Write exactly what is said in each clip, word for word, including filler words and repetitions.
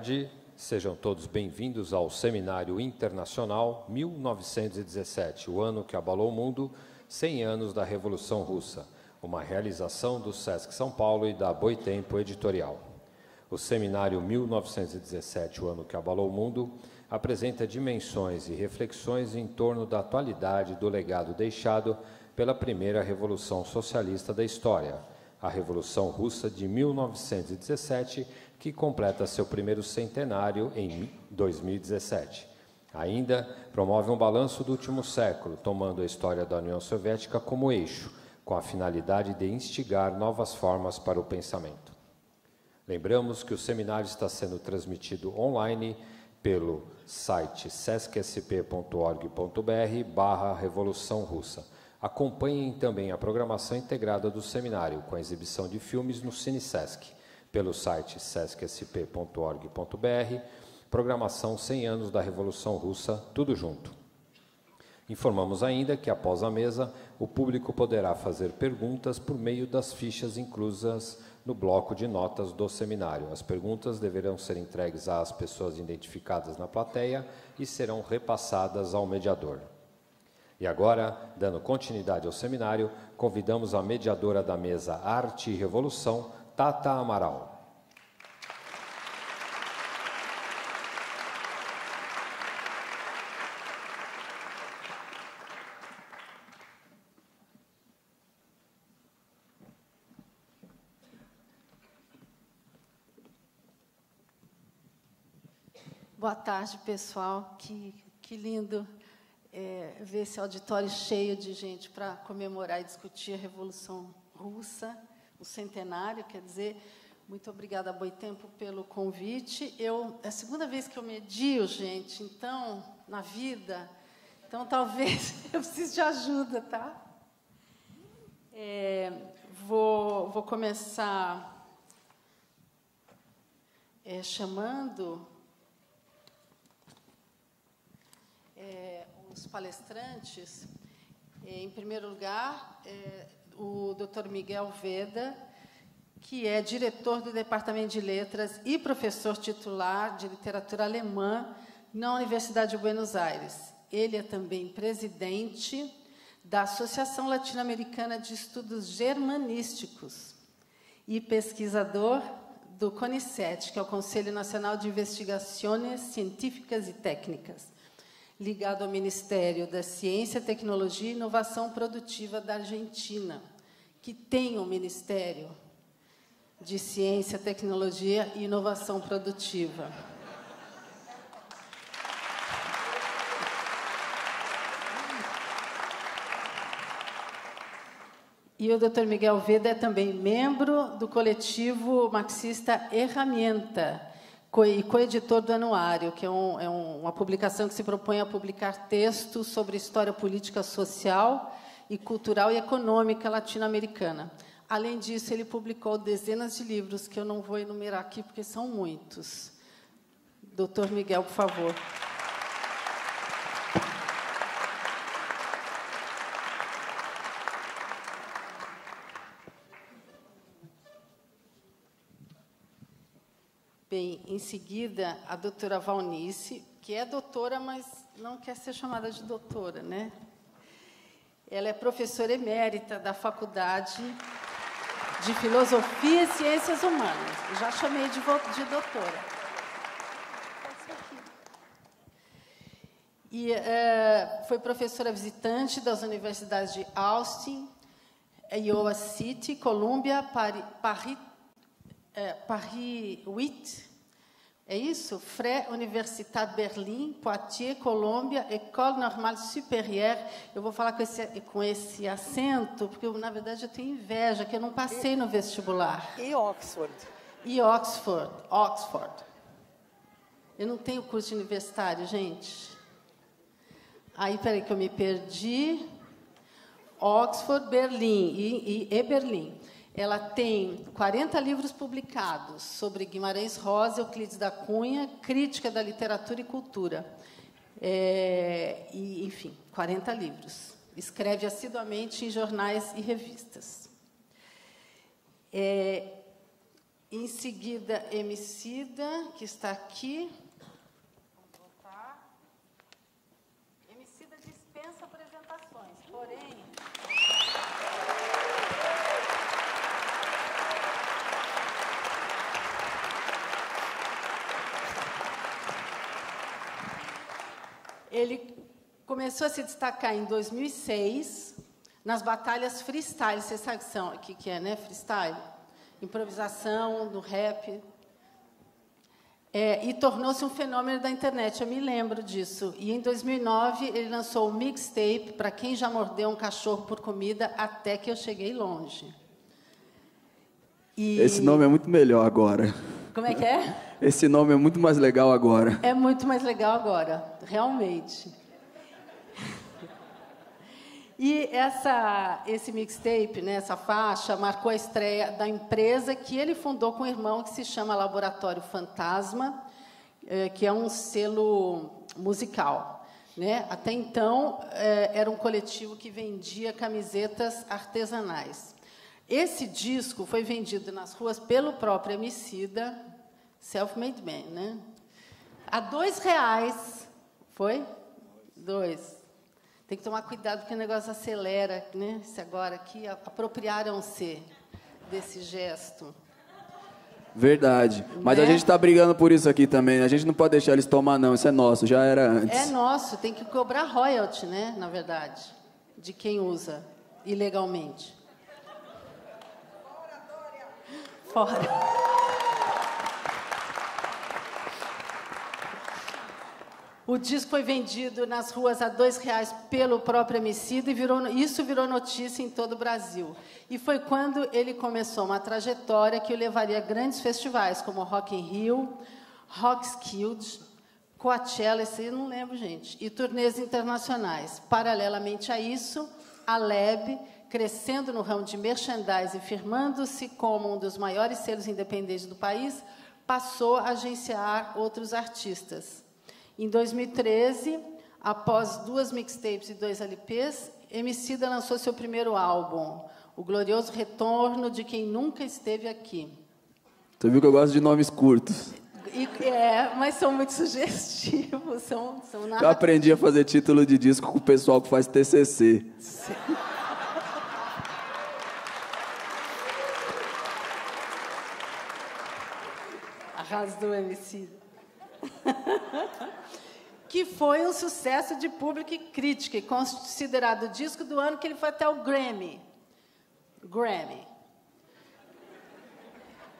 tarde. Sejam todos bem-vindos ao Seminário Internacional mil novecentos e dezessete, o ano que abalou o mundo, cem anos da Revolução Russa, uma realização do Sesc São Paulo e da Boitempo Editorial. O Seminário mil novecentos e dezessete, o ano que abalou o mundo, apresenta dimensões e reflexões em torno da atualidade do legado deixado pela primeira Revolução Socialista da história, a Revolução Russa de mil novecentos e dezessete, que completa seu primeiro centenário em dois mil e dezessete. Ainda promove um balanço do último século, tomando a história da União Soviética como eixo, com a finalidade de instigar novas formas para o pensamento. Lembramos que o seminário está sendo transmitido online pelo site sesc s p ponto org ponto br barra Revolução Russa. Acompanhem também a programação integrada do seminário, com a exibição de filmes no CineSesc, pelo site sesc s p ponto org ponto br, programação cem anos da Revolução Russa, tudo junto. Informamos ainda que, após a mesa, o público poderá fazer perguntas por meio das fichas inclusas no bloco de notas do seminário. As perguntas deverão ser entregues às pessoas identificadas na plateia e serão repassadas ao mediador. E agora, dando continuidade ao seminário, convidamos a mediadora da mesa Arte e Revolução, Tata Amaral. Boa tarde, pessoal. Que, que lindo é, ver esse auditório cheio de gente para comemorar e discutir a Revolução Russa, o centenário, quer dizer, muito obrigada a Boitempo pelo convite. Eu, é a segunda vez que eu medio, gente, então, na vida, então talvez eu precise de ajuda, tá? É, vou, vou começar é, chamando É, os palestrantes. É, em primeiro lugar, é, o doutor Miguel Vedda, que é diretor do Departamento de Letras e professor titular de literatura alemã na Universidade de Buenos Aires. Ele é também presidente da Associação Latino-Americana de Estudos Germanísticos e pesquisador do CONICET, que é o Conselho Nacional de Investigações Científicas e Técnicas, ligado ao Ministério da Ciência, Tecnologia e Inovação Produtiva da Argentina, que tem um Ministério de Ciência, Tecnologia e Inovação Produtiva. E o doutor Miguel Vedda é também membro do coletivo marxista Herramienta, e coeditor do Anuário, que é, um, é uma publicação que se propõe a publicar textos sobre história política, social e cultural e econômica latino-americana. Além disso, ele publicou dezenas de livros, que eu não vou enumerar aqui, porque são muitos. doutor Miguel, por favor. Bem, em seguida, a doutora Walnice, que é doutora, mas não quer ser chamada de doutora, né? Ela é professora emérita da Faculdade de Filosofia e Ciências Humanas. Eu já chamei de, de doutora. E é, foi professora visitante das universidades de Austin, Iowa City, Colômbia, Paris, É, Paris oito, é isso? Freie Universität Berlim, Poitiers, Colômbia, École Normale Supérieure. Eu vou falar com esse, com esse acento, porque, eu, na verdade, eu tenho inveja, que eu não passei e, no vestibular. E Oxford. E Oxford, Oxford. Eu não tenho curso universitário, gente. Aí, peraí, que eu me perdi. Oxford, Berlim, e, e, e Berlim. Ela tem quarenta livros publicados sobre Guimarães Rosa, Euclides da Cunha, Crítica da Literatura e Cultura. É, e, enfim, quarenta livros. Escreve assiduamente em jornais e revistas. É, Em seguida, Emicida, que está aqui. Vamos voltar. Emicida dispensa apresentações, porém... Ele começou a se destacar em dois mil e seis, nas batalhas freestyle. Vocês sabem o que, que é, né? Freestyle? Improvisação, do rap, é, e tornou-se um fenômeno da internet, eu me lembro disso. E, em dois mil e nove, ele lançou o mixtape para quem já mordeu um cachorro por comida, até que eu cheguei longe. E... Esse nome é muito melhor agora. Como é que é? Esse nome é muito mais legal agora. É muito mais legal agora, realmente. E essa, esse mixtape, né, essa faixa, marcou a estreia da empresa que ele fundou com um irmão, que se chama Laboratório Fantasma, eh, que é um selo musical, né? Até então, eh, era um coletivo que vendia camisetas artesanais. Esse disco foi vendido nas ruas pelo próprio Emicida, self-made man, né? A dois reais. Foi? Dois. Tem que tomar cuidado, porque o negócio acelera, né? Se agora aqui apropriaram-se desse gesto. Verdade. Mas né? A gente está brigando por isso aqui também. A gente não pode deixar eles tomar, não. Isso é nosso, já era antes. É nosso, tem que cobrar royalty, né? Na verdade, de quem usa ilegalmente. Fora. O disco foi vendido nas ruas a dois reais pelo próprio Emicida e virou, isso virou notícia em todo o Brasil. E foi quando ele começou uma trajetória que o levaria a grandes festivais, como Rock in Rio, Rockskilde, Coachella, isso eu não lembro, gente, e turnês internacionais. Paralelamente a isso, a Lab, crescendo no ramo de merchandising e firmando-se como um dos maiores selos independentes do país, passou a agenciar outros artistas. Em dois mil e treze, após duas mixtapes e dois L Ps, Emicida lançou seu primeiro álbum, O Glorioso Retorno de Quem Nunca Esteve Aqui. Você viu que eu gosto de nomes curtos. E, é, mas são muito sugestivos. São, são eu aprendi a fazer título de disco com o pessoal que faz T C C. Sim. Arrasou, Emicida. Que foi um sucesso de público e crítica, e considerado o disco do ano, que ele foi até o Grammy. Grammy. Não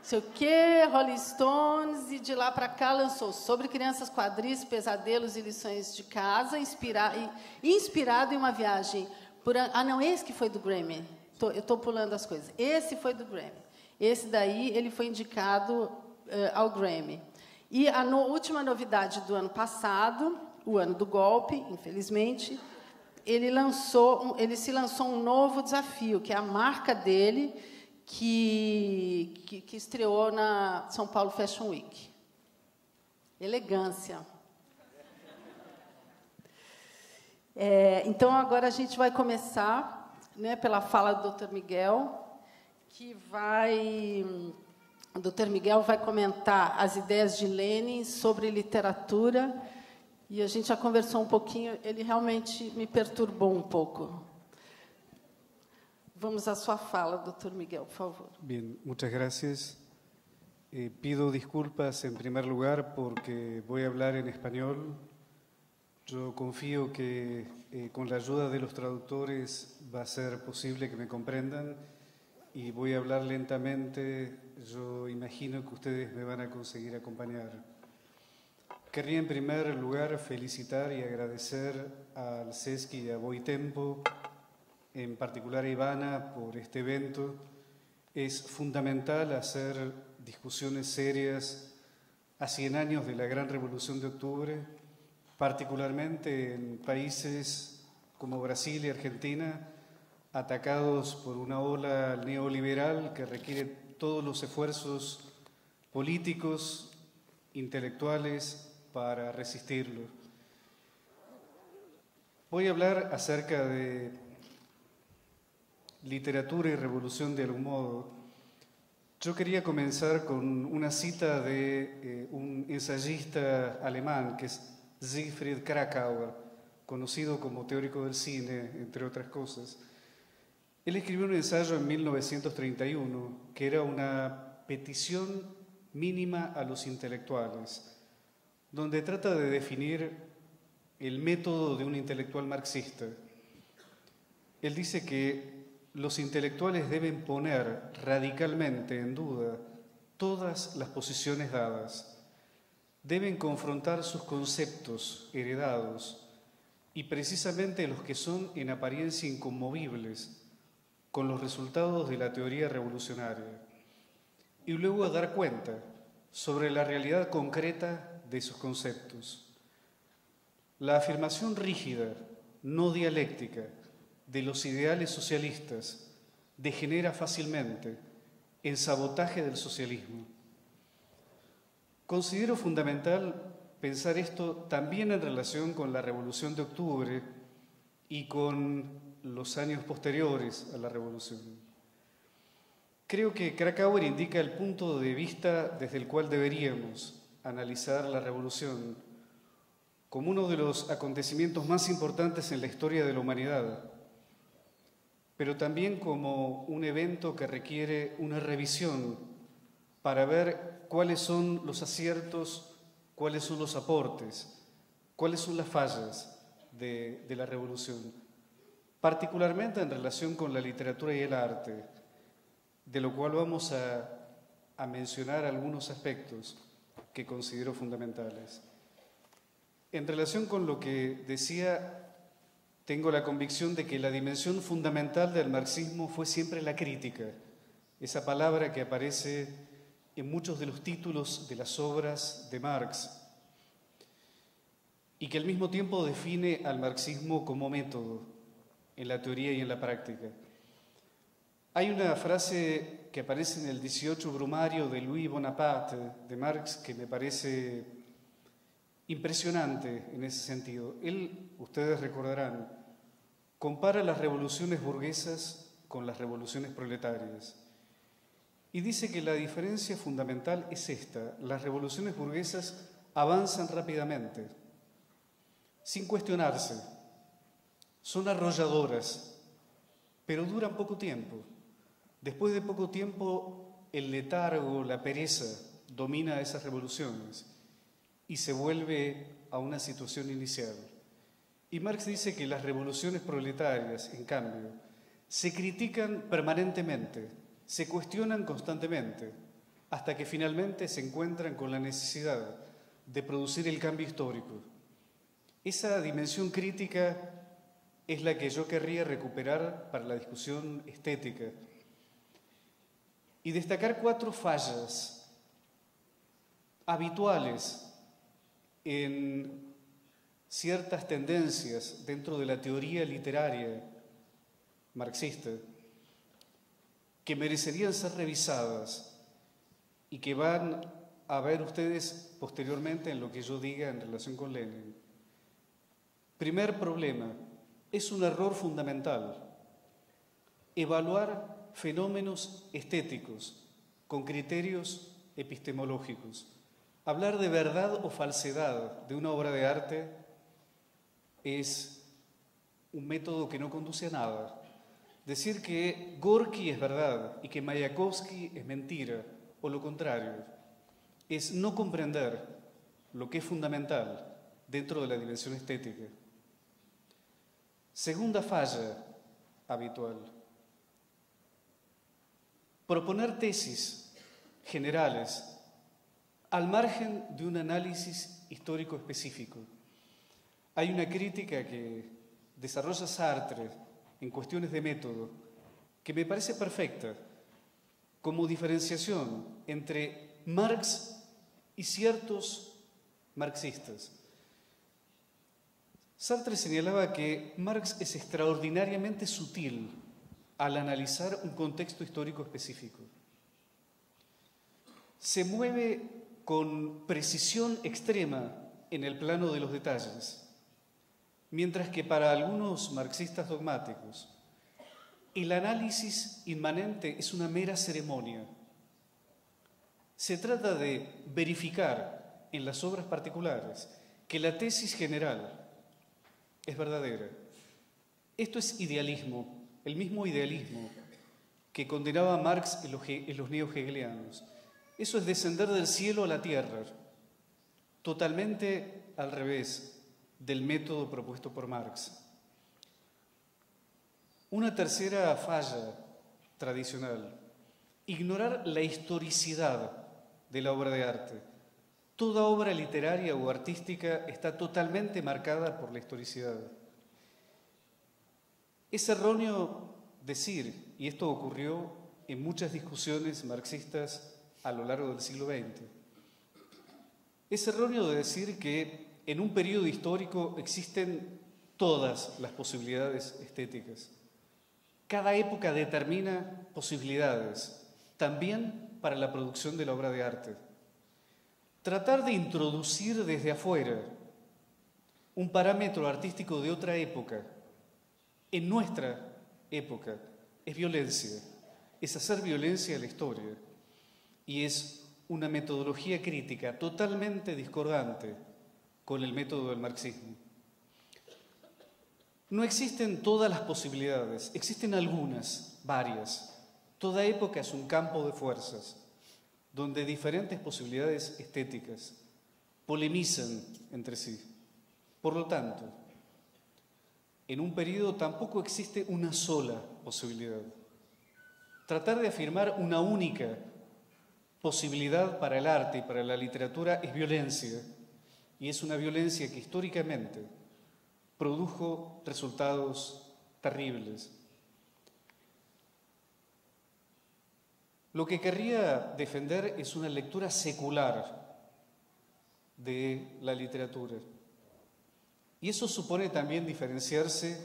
sei o quê, Rolling Stones, e de lá para cá lançou Sobre Crianças, Quadris, Pesadelos e Lições de Casa, inspira inspirado em uma viagem por... Ah, não, esse que foi do Grammy. Tô, eu estou pulando as coisas. Esse foi do Grammy. Esse daí, ele foi indicado uh, ao Grammy. E a no, última novidade do ano passado, o ano do golpe, infelizmente, ele, lançou, ele se lançou um novo desafio, que é a marca dele, que, que, que estreou na São Paulo Fashion Week. Elegância. É, então, agora a gente vai começar, né, pela fala do doutor Miguel, que vai... O doutor Miguel vai comentar as ideias de Lenin sobre literatura, e a gente já conversou um pouquinho, ele realmente me perturbou um pouco. Vamos à sua fala, doutor Miguel, por favor. Bem, muchas gracias. Eh, pido disculpas en primer lugar porque voy a hablar en español. Yo confío que eh, con la ayuda de los traductores va a ser posible que me comprendan. Y voy a hablar lentamente, yo imagino que ustedes me van a conseguir acompañar. Querría en primer lugar felicitar y agradecer al Sesc y a Boitempo, en particular a Ivana, por este evento. Es fundamental hacer discusiones serias a cien años de la Gran Revolución de Octubre, particularmente en países como Brasil y Argentina, atacados por una ola neoliberal que requiere todos los esfuerzos políticos, intelectuales, para resistirlo. Voy a hablar acerca de literatura y revolución de algún modo, Yo quería comenzar con una cita de eh, un ensayista alemán que es Siegfried Krakauer, conocido como teórico del cine, entre otras cosas. Él escribió un ensayo en mil novecientos treinta y uno que era una petición mínima a los intelectuales, donde trata de definir el método de un intelectual marxista. Él dice que los intelectuales deben poner radicalmente en duda todas las posiciones dadas. Deben confrontar sus conceptos heredados y precisamente los que son en apariencia inconmovibles con los resultados de la teoría revolucionaria y luego dar cuenta sobre la realidad concreta de esos conceptos. La afirmación rígida, no dialéctica, de los ideales socialistas degenera fácilmente en sabotaje del socialismo. Considero fundamental pensar esto también en relación con la Revolución de Octubre y con los años posteriores a la Revolución. Creo que Krakauer indica el punto de vista desde el cual deberíamos analizar la Revolución como uno de los acontecimientos más importantes en la historia de la humanidad, pero también como un evento que requiere una revisión para ver cuáles son los aciertos, cuáles son los aportes, cuáles son las fallas de, de la revolución, particularmente en relación con la literatura y el arte, de lo cual vamos a, a mencionar algunos aspectos que considero fundamentales. En relación con lo que decía, tengo la convicción de que la dimensión fundamental del marxismo fue siempre la crítica, esa palabra que aparece en muchos de los títulos de las obras de Marx y que al mismo tiempo define al marxismo como método en la teoría y en la práctica. Hay una frase que aparece en el dieciocho Brumario de Louis Bonaparte de Marx que me parece impresionante en ese sentido. Él, ustedes recordarán, compara las revoluciones burguesas con las revoluciones proletarias y dice que la diferencia fundamental es esta: las revoluciones burguesas avanzan rápidamente, sin cuestionarse, son arrolladoras, pero duran poco tiempo. Después de poco tiempo, el letargo, la pereza, domina esas revoluciones y se vuelve a una situación inicial. Y Marx dice que las revoluciones proletarias, en cambio, se critican permanentemente, se cuestionan constantemente, hasta que finalmente se encuentran con la necesidad de producir el cambio histórico. Esa dimensión crítica es la que yo querría recuperar para la discusión estética y destacar cuatro fallas habituales en ciertas tendencias dentro de la teoría literaria marxista que merecerían ser revisadas y que van a ver ustedes posteriormente en lo que yo diga en relación con Lenin. Primer problema, es un error fundamental evaluar fenómenos estéticos con criterios epistemológicos. Hablar de verdad o falsedad de una obra de arte es un método que no conduce a nada. Decir que Gorky es verdad y que Mayakovsky es mentira, o lo contrario, es no comprender lo que es fundamental dentro de la dimensión estética. Segunda falla habitual: proponer tesis generales al margen de un análisis histórico específico. Hay una crítica que desarrolla Sartre en cuestiones de método que me parece perfecta como diferenciación entre Marx y ciertos marxistas. Sartre señalaba que Marx es extraordinariamente sutil al analizar un contexto histórico específico. Se mueve con precisión extrema en el plano de los detalles, mientras que para algunos marxistas dogmáticos el análisis inmanente es una mera ceremonia, Se trata de verificar en las obras particulares que la tesis general es verdadera. Esto es idealismo, el mismo idealismo que condenaba a Marx en los, los neo-hegelianos. Eso es descender del cielo a la tierra, totalmente al revés del método propuesto por Marx. Una tercera falla tradicional, ignorar la historicidad de la obra de arte. Toda obra literaria o artística está totalmente marcada por la historicidad. Es erróneo decir, y esto ocurrió en muchas discusiones marxistas a lo largo del siglo veinte, es erróneo decir que en un periodo histórico existen todas las posibilidades estéticas. Cada época determina posibilidades, también para la producción de la obra de arte. Tratar de introducir desde afuera un parámetro artístico de otra época, en nuestra época, es violencia, es hacer violencia a la historia y es una metodología crítica totalmente discordante con el método del marxismo. No existen todas las posibilidades, existen algunas, varias. Toda época es un campo de fuerzas, donde diferentes posibilidades estéticas polemizan entre sí. Por lo tanto, en un periodo tampoco existe una sola posibilidad. Tratar de afirmar una única posibilidad para el arte y para la literatura es violencia, y es una violencia que históricamente produjo resultados terribles. Lo que querría defender es una lectura secular de la literatura. Y eso supone también diferenciarse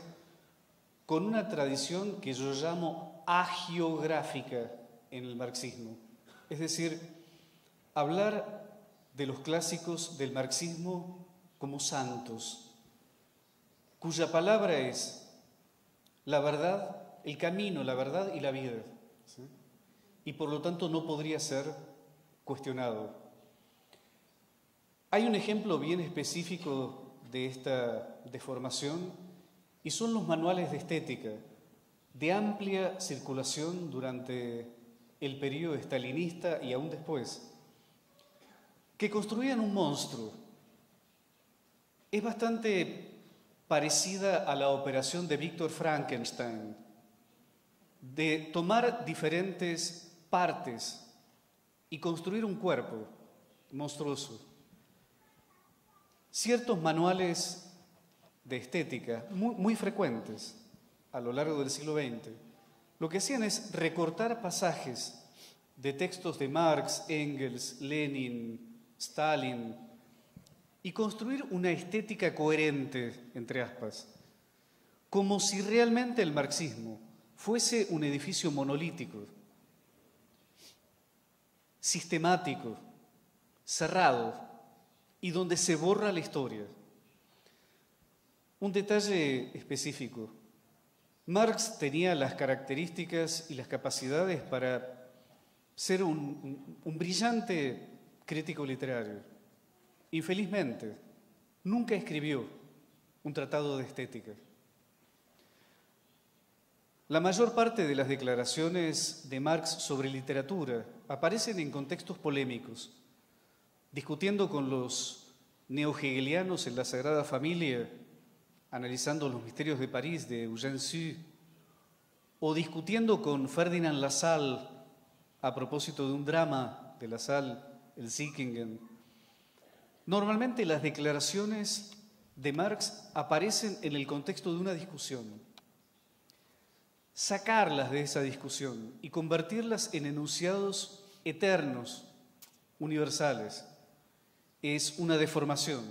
con una tradición que yo llamo agiográfica en el marxismo. Es decir, hablar de los clásicos del marxismo como santos, cuya palabra es la verdad, el camino, la verdad y la vida. ¿Sí? Y por lo tanto no podría ser cuestionado. Hay un ejemplo bien específico de esta deformación y son los manuales de estética de amplia circulación durante el periodo estalinista y aún después, que construían un monstruo. Es bastante parecida a la operación de Víctor Frankenstein, de tomar diferentes partes y construir un cuerpo monstruoso. Ciertos manuales de estética, muy, muy frecuentes a lo largo del siglo veinte, lo que hacían es recortar pasajes de textos de Marx, Engels, Lenin, Stalin, y construir una estética coherente, entre aspas, como si realmente el marxismo fuese un edificio monolítico, sistemático, cerrado, y donde se borra la historia. Un detalle específico. Marx tenía las características y las capacidades para ser un, un brillante crítico literario. Infelizmente, nunca escribió un tratado de estética. La mayor parte de las declaraciones de Marx sobre literatura aparecen en contextos polémicos, discutiendo con los neo-hegelianos en la Sagrada Familia, analizando los misterios de París de Eugène Sue, o discutiendo con Ferdinand Lassalle a propósito de un drama de Lassalle, el Sickingen. Normalmente las declaraciones de Marx aparecen en el contexto de una discusión. Sacarlas de esa discusión y convertirlas en enunciados eternos, universales, es una deformación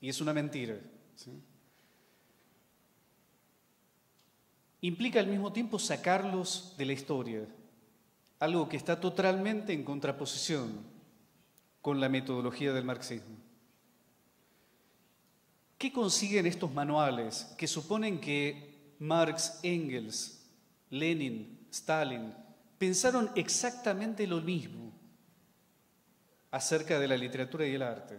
y es una mentira. ¿Sí? Implica al mismo tiempo sacarlos de la historia, algo que está totalmente en contraposición con la metodología del marxismo. ¿Qué consiguen estos manuales que suponen que Marx, Engels, Lenin, Stalin pensaron exactamente lo mismo acerca de la literatura y el arte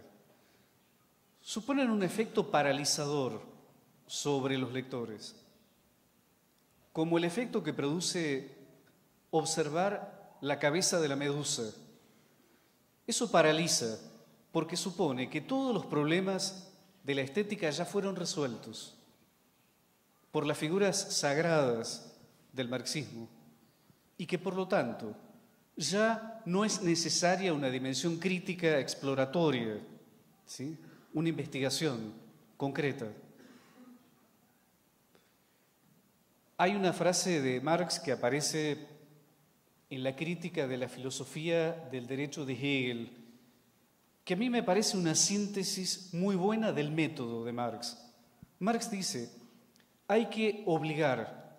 suponen un efecto paralizador sobre los lectores, como el efecto que produce observar la cabeza de la medusa. Eso paraliza porque supone que todos los problemas de la estética ya fueron resueltos por las figuras sagradas del marxismo y que, por lo tanto, ya no es necesaria una dimensión crítica exploratoria, ¿sí? Una investigación concreta. Hay una frase de Marx que aparece en la crítica de la filosofía del derecho de Hegel, que a mí me parece una síntesis muy buena del método de Marx. Marx dice: hay que obligar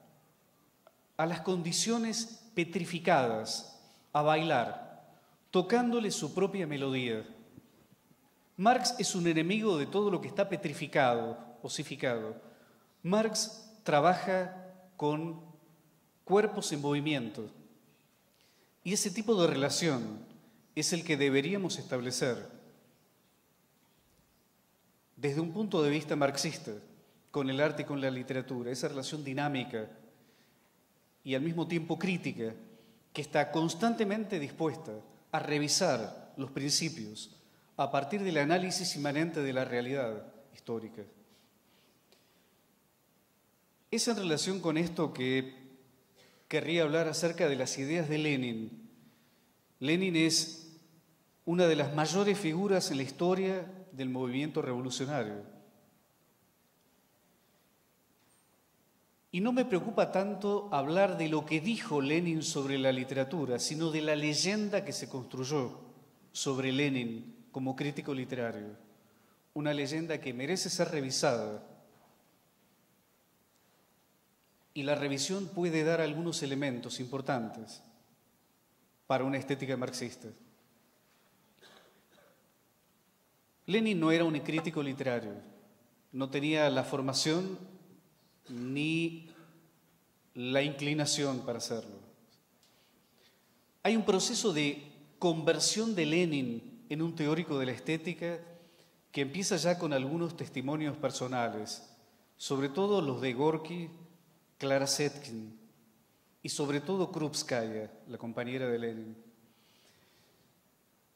a las condiciones petrificadas a bailar, tocándole su propia melodía. Marx es un enemigo de todo lo que está petrificado, osificado. Marx trabaja con cuerpos en movimiento. Y ese tipo de relación es el que deberíamos establecer desde un punto de vista marxista con el arte y con la literatura, esa relación dinámica y al mismo tiempo crítica, que está constantemente dispuesta a revisar los principios a partir del análisis inmanente de la realidad histórica. Es en relación con esto que querría hablar acerca de las ideas de Lenin. Lenin es una de las mayores figuras en la historia del movimiento revolucionario. Y no me preocupa tanto hablar de lo que dijo Lenin sobre la literatura, sino de la leyenda que se construyó sobre Lenin como crítico literario. Una leyenda que merece ser revisada. Y la revisión puede dar algunos elementos importantes para una estética marxista. Lenin no era un crítico literario, no tenía la formación ni la inclinación para hacerlo. Hay un proceso de conversión de Lenin en un teórico de la estética que empieza ya con algunos testimonios personales, sobre todo los de Gorky, Clara Zetkin y sobre todo Krupskaya, la compañera de Lenin.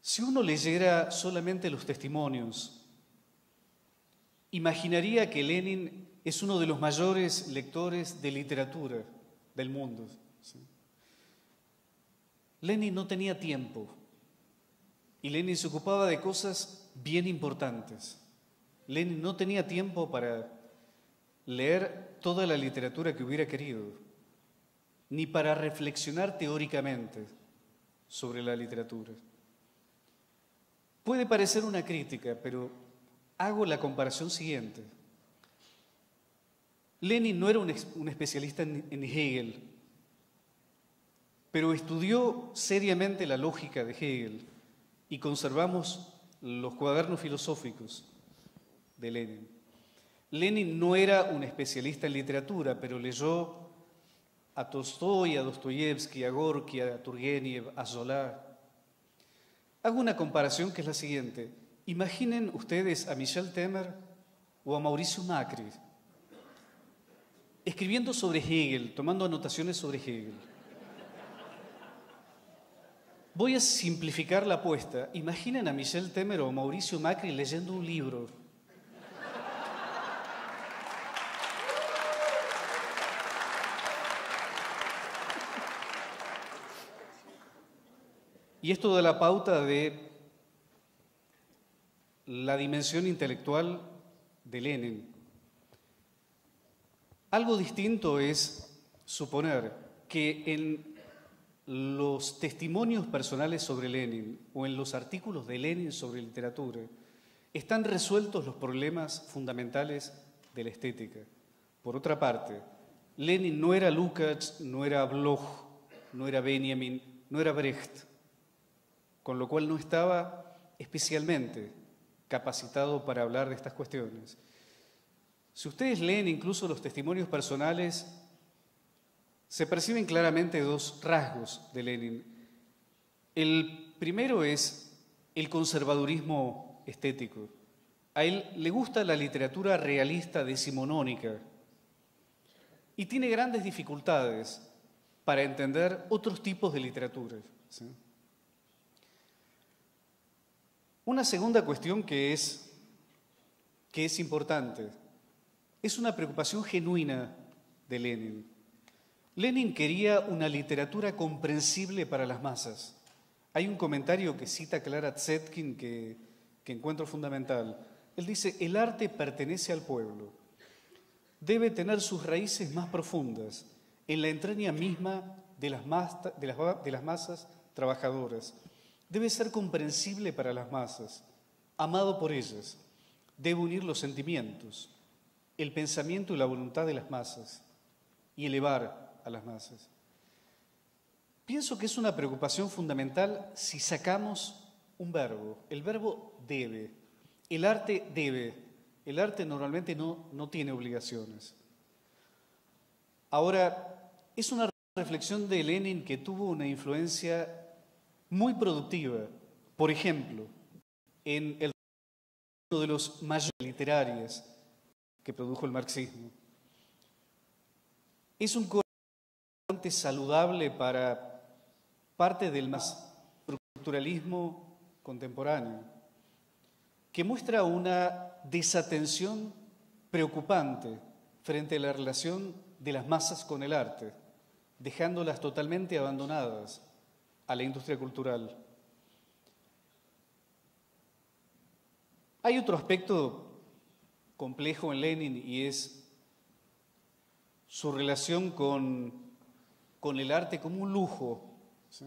Si uno leyera solamente los testimonios, imaginaría que Lenin es uno de los mayores lectores de literatura del mundo. ¿Sí? Lenin no tenía tiempo y Lenin se ocupaba de cosas bien importantes. Lenin no tenía tiempo para leer toda la literatura que hubiera querido, ni para reflexionar teóricamente sobre la literatura. Puede parecer una crítica, pero hago la comparación siguiente. Lenin no era un, un especialista en, en Hegel, pero estudió seriamente la lógica de Hegel y conservamos los cuadernos filosóficos de Lenin. Lenin no era un especialista en literatura, pero leyó a Tolstoy, a Dostoyevsky, a Gorky, a Turgenev, a Zola. Hago una comparación que es la siguiente. Imaginen ustedes a Michel Temer o a Mauricio Macri escribiendo sobre Hegel, tomando anotaciones sobre Hegel. Voy a simplificar la apuesta. Imaginen a Michel Temer o Mauricio Macri leyendo un libro. Y esto da la pauta de la dimensión intelectual de Lenin. Algo distinto es suponer que en los testimonios personales sobre Lenin o en los artículos de Lenin sobre literatura están resueltos los problemas fundamentales de la estética. Por otra parte, Lenin no era Lukács, no era Bloch, no era Benjamin, no era Brecht, con lo cual no estaba especialmente capacitado para hablar de estas cuestiones. Si ustedes leen incluso los testimonios personales, se perciben claramente dos rasgos de Lenin. El primero es el conservadurismo estético. A él le gusta la literatura realista decimonónica y tiene grandes dificultades para entender otros tipos de literatura, ¿sí? Una segunda cuestión que es, que es importante es una preocupación genuina de Lenin. Lenin quería una literatura comprensible para las masas. Hay un comentario que cita Clara Zetkin que, que encuentro fundamental. Él dice, el arte pertenece al pueblo. Debe tener sus raíces más profundas, en la entraña misma de las, mas, de las, de las masas trabajadoras. Debe ser comprensible para las masas, amado por ellas. Debe unir los sentimientos, el pensamiento y la voluntad de las masas y elevar a las masas. Pienso que es una preocupación fundamental si sacamos un verbo, el verbo debe. El arte debe, el arte normalmente no, no tiene obligaciones. Ahora, es una reflexión de Lenin que tuvo una influencia muy productiva. Por ejemplo, en el uno de los mayores literarios que produjo el marxismo. Es un corriente saludable para parte del más estructuralismo contemporáneo, que muestra una desatención preocupante frente a la relación de las masas con el arte, dejándolas totalmente abandonadas a la industria cultural. Hay otro aspecto complejo en Lenin y es su relación con, con el arte como un lujo, ¿sí?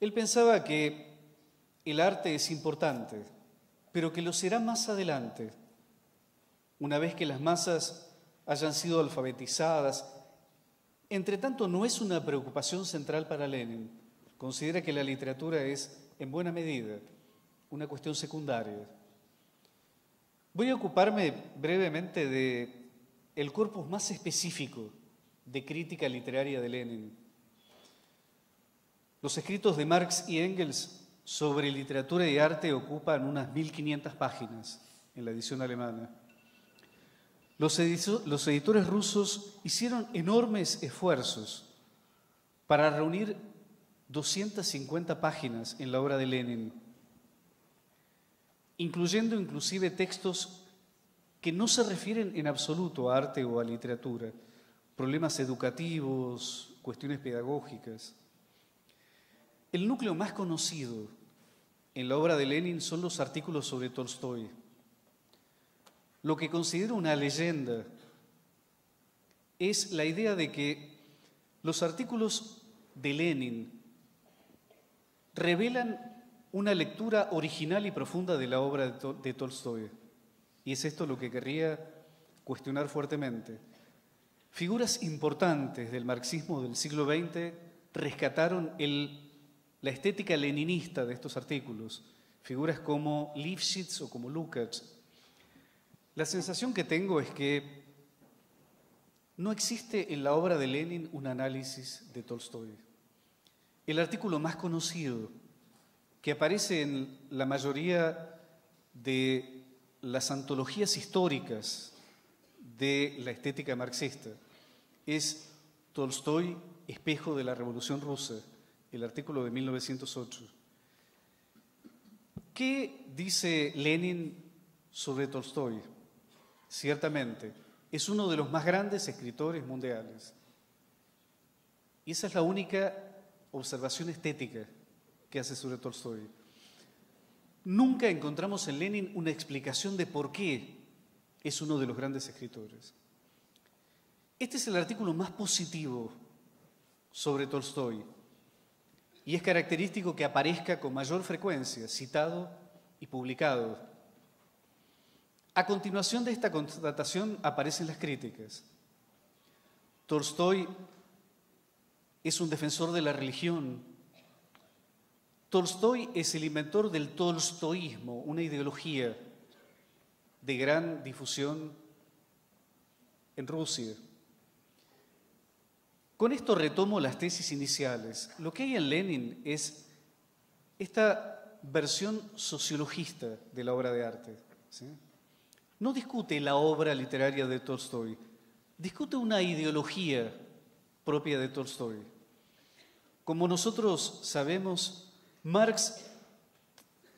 Él pensaba que el arte es importante, pero que lo será más adelante, una vez que las masas hayan sido alfabetizadas. Entre tanto, no es una preocupación central para Lenin. Considera que la literatura es, en buena medida, una cuestión secundaria. Voy a ocuparme brevemente de el corpus más específico de crítica literaria de Lenin. Los escritos de Marx y Engels sobre literatura y arte ocupan unas mil quinientas páginas en la edición alemana. Los, los editores rusos hicieron enormes esfuerzos para reunir doscientas cincuenta páginas en la obra de Lenin, incluyendo inclusive textos que no se refieren en absoluto a arte o a literatura, problemas educativos, cuestiones pedagógicas. El núcleo más conocido en la obra de Lenin son los artículos sobre Tolstoy, lo que considero una leyenda es la idea de que los artículos de Lenin revelan una lectura original y profunda de la obra de, Tol- de Tolstoy. Y es esto lo que querría cuestionar fuertemente. Figuras importantes del marxismo del siglo veinte rescataron el, la estética leninista de estos artículos, figuras como Lifshitz o como Lukács. La sensación que tengo es que no existe en la obra de Lenin un análisis de Tolstoy. El artículo más conocido que aparece en la mayoría de las antologías históricas de la estética marxista es Tolstoy, Espejo de la Revolución Rusa, el artículo de mil novecientos ocho. ¿Qué dice Lenin sobre Tolstoy? Ciertamente, es uno de los más grandes escritores mundiales. Y esa es la única observación estética que hace sobre Tolstoy. Nunca encontramos en Lenin una explicación de por qué es uno de los grandes escritores. Este es el artículo más positivo sobre Tolstoy. Y es característico que aparezca con mayor frecuencia, citado y publicado. A continuación de esta constatación aparecen las críticas. Tolstoy es un defensor de la religión. Tolstoy es el inventor del tolstoísmo, una ideología de gran difusión en Rusia. Con esto retomo las tesis iniciales. Lo que hay en Lenin es esta versión sociologista de la obra de arte. ¿Sí? No discute la obra literaria de Tolstoy, discute una ideología propia de Tolstoy. Como nosotros sabemos, Marx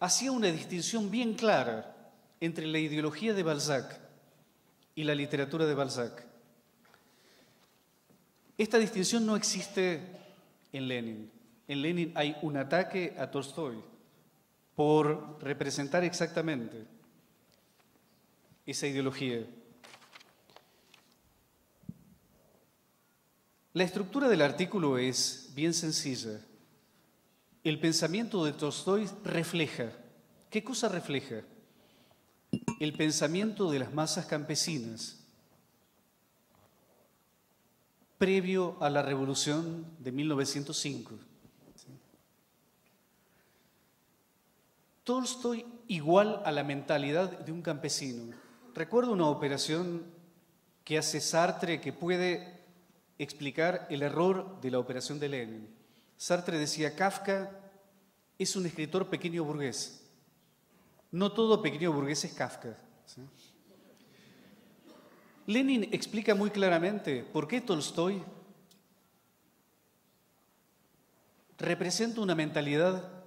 hacía una distinción bien clara entre la ideología de Balzac y la literatura de Balzac. Esta distinción no existe en Lenin. En Lenin hay un ataque a Tolstoy por representar exactamente esa ideología. La estructura del artículo es bien sencilla. El pensamiento de Tolstoy refleja. ¿Qué cosa refleja? El pensamiento de las masas campesinas previo a la Revolución de mil novecientos cinco. Tolstoy igual a la mentalidad de un campesino. Recuerdo una operación que hace Sartre que puede explicar el error de la operación de Lenin. Sartre decía: Kafka es un escritor pequeño burgués. No todo pequeño burgués es Kafka. ¿Sí? Lenin explica muy claramente por qué Tolstoy representa una mentalidad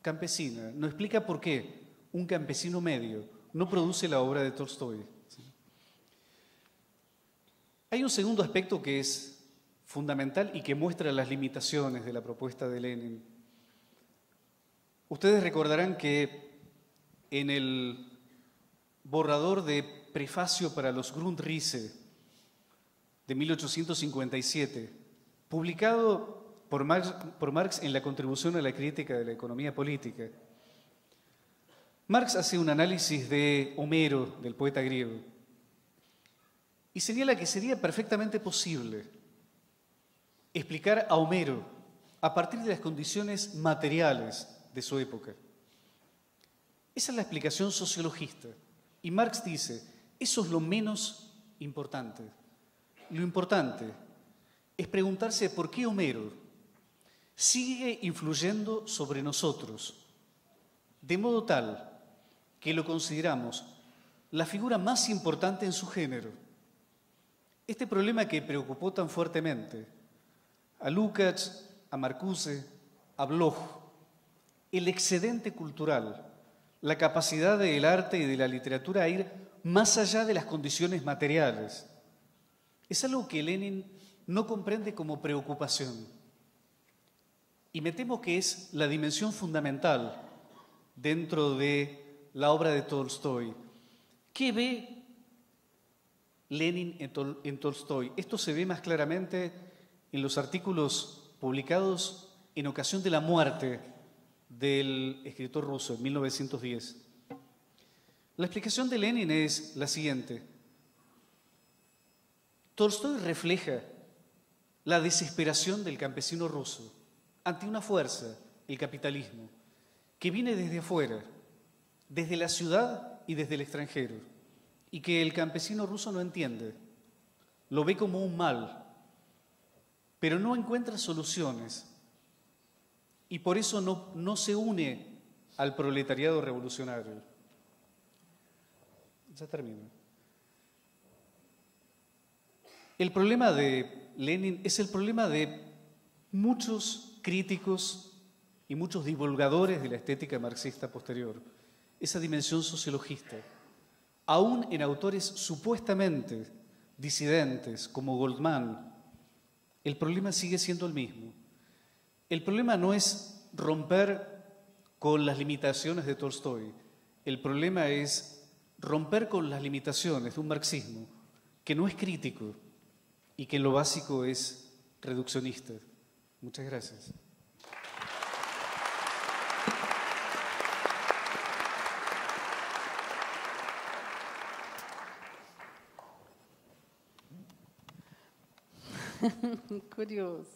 campesina. No explica por qué un campesino medio no produce la obra de Tolstoy. ¿Sí? Hay un segundo aspecto que es fundamental y que muestra las limitaciones de la propuesta de Lenin. Ustedes recordarán que en el borrador de prefacio para los Grundrisse de mil ochocientos cincuenta y siete, publicado Por Marx, por Marx en la contribución a la crítica de la economía política, Marx hace un análisis de Homero, del poeta griego, y señala que sería perfectamente posible explicar a Homero a partir de las condiciones materiales de su época. Esa es la explicación sociologista. Y Marx dice: eso es lo menos importante. Lo importante es preguntarse por qué Homero sigue influyendo sobre nosotros, de modo tal que lo consideramos la figura más importante en su género. Este problema que preocupó tan fuertemente a Lukács, a Marcuse, a Bloch, el excedente cultural, la capacidad del arte y de la literatura a ir más allá de las condiciones materiales, es algo que Lenin no comprende como preocupación. Y me temo que es la dimensión fundamental dentro de la obra de Tolstoy. ¿Qué ve Lenin en, Tol en Tolstoy? Esto se ve más claramente en los artículos publicados en ocasión de la muerte del escritor ruso en mil novecientos diez. La explicación de Lenin es la siguiente: Tolstoy refleja la desesperación del campesino ruso ante una fuerza, el capitalismo, que viene desde afuera, desde la ciudad y desde el extranjero, y que el campesino ruso no entiende, lo ve como un mal, pero no encuentra soluciones, y por eso no, no se une al proletariado revolucionario. Ya termino. El problema de Lenin es el problema de muchos críticos y muchos divulgadores de la estética marxista posterior, esa dimensión sociologista, aún en autores supuestamente disidentes como Goldman. El problema sigue siendo el mismo. El problema no es romper con las limitaciones de Tolstoy, el problema es romper con las limitaciones de un marxismo que no es crítico y que en lo básico es reduccionista. Muchas gracias. Curioso.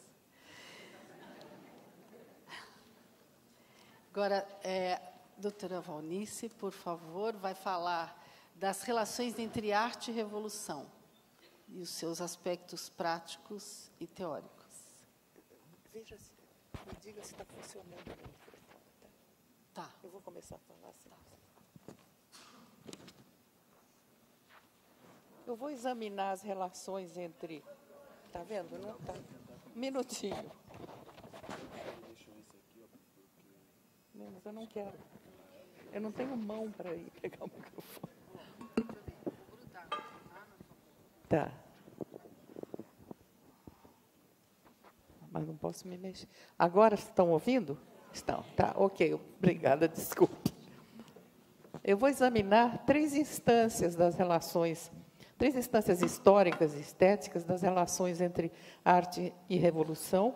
Agora, é, doutora Walnice, por favor, vai falar das relações entre arte e revolução e os seus aspectos práticos e teóricos. Veja se, me diga se está funcionando. Tá. Eu vou começar a falar assim. Tá. Eu vou examinar as relações entre... Tá vendo? Não tá. Minutinho. Não, mas eu não quero. Eu não tenho mão para ir pegar o microfone. Tá. Mas não posso me mexer. Agora estão ouvindo? Estão. Tá, ok. Obrigada, desculpe. Eu vou examinar três instâncias das relações, três instâncias históricas e estéticas das relações entre arte e revolução.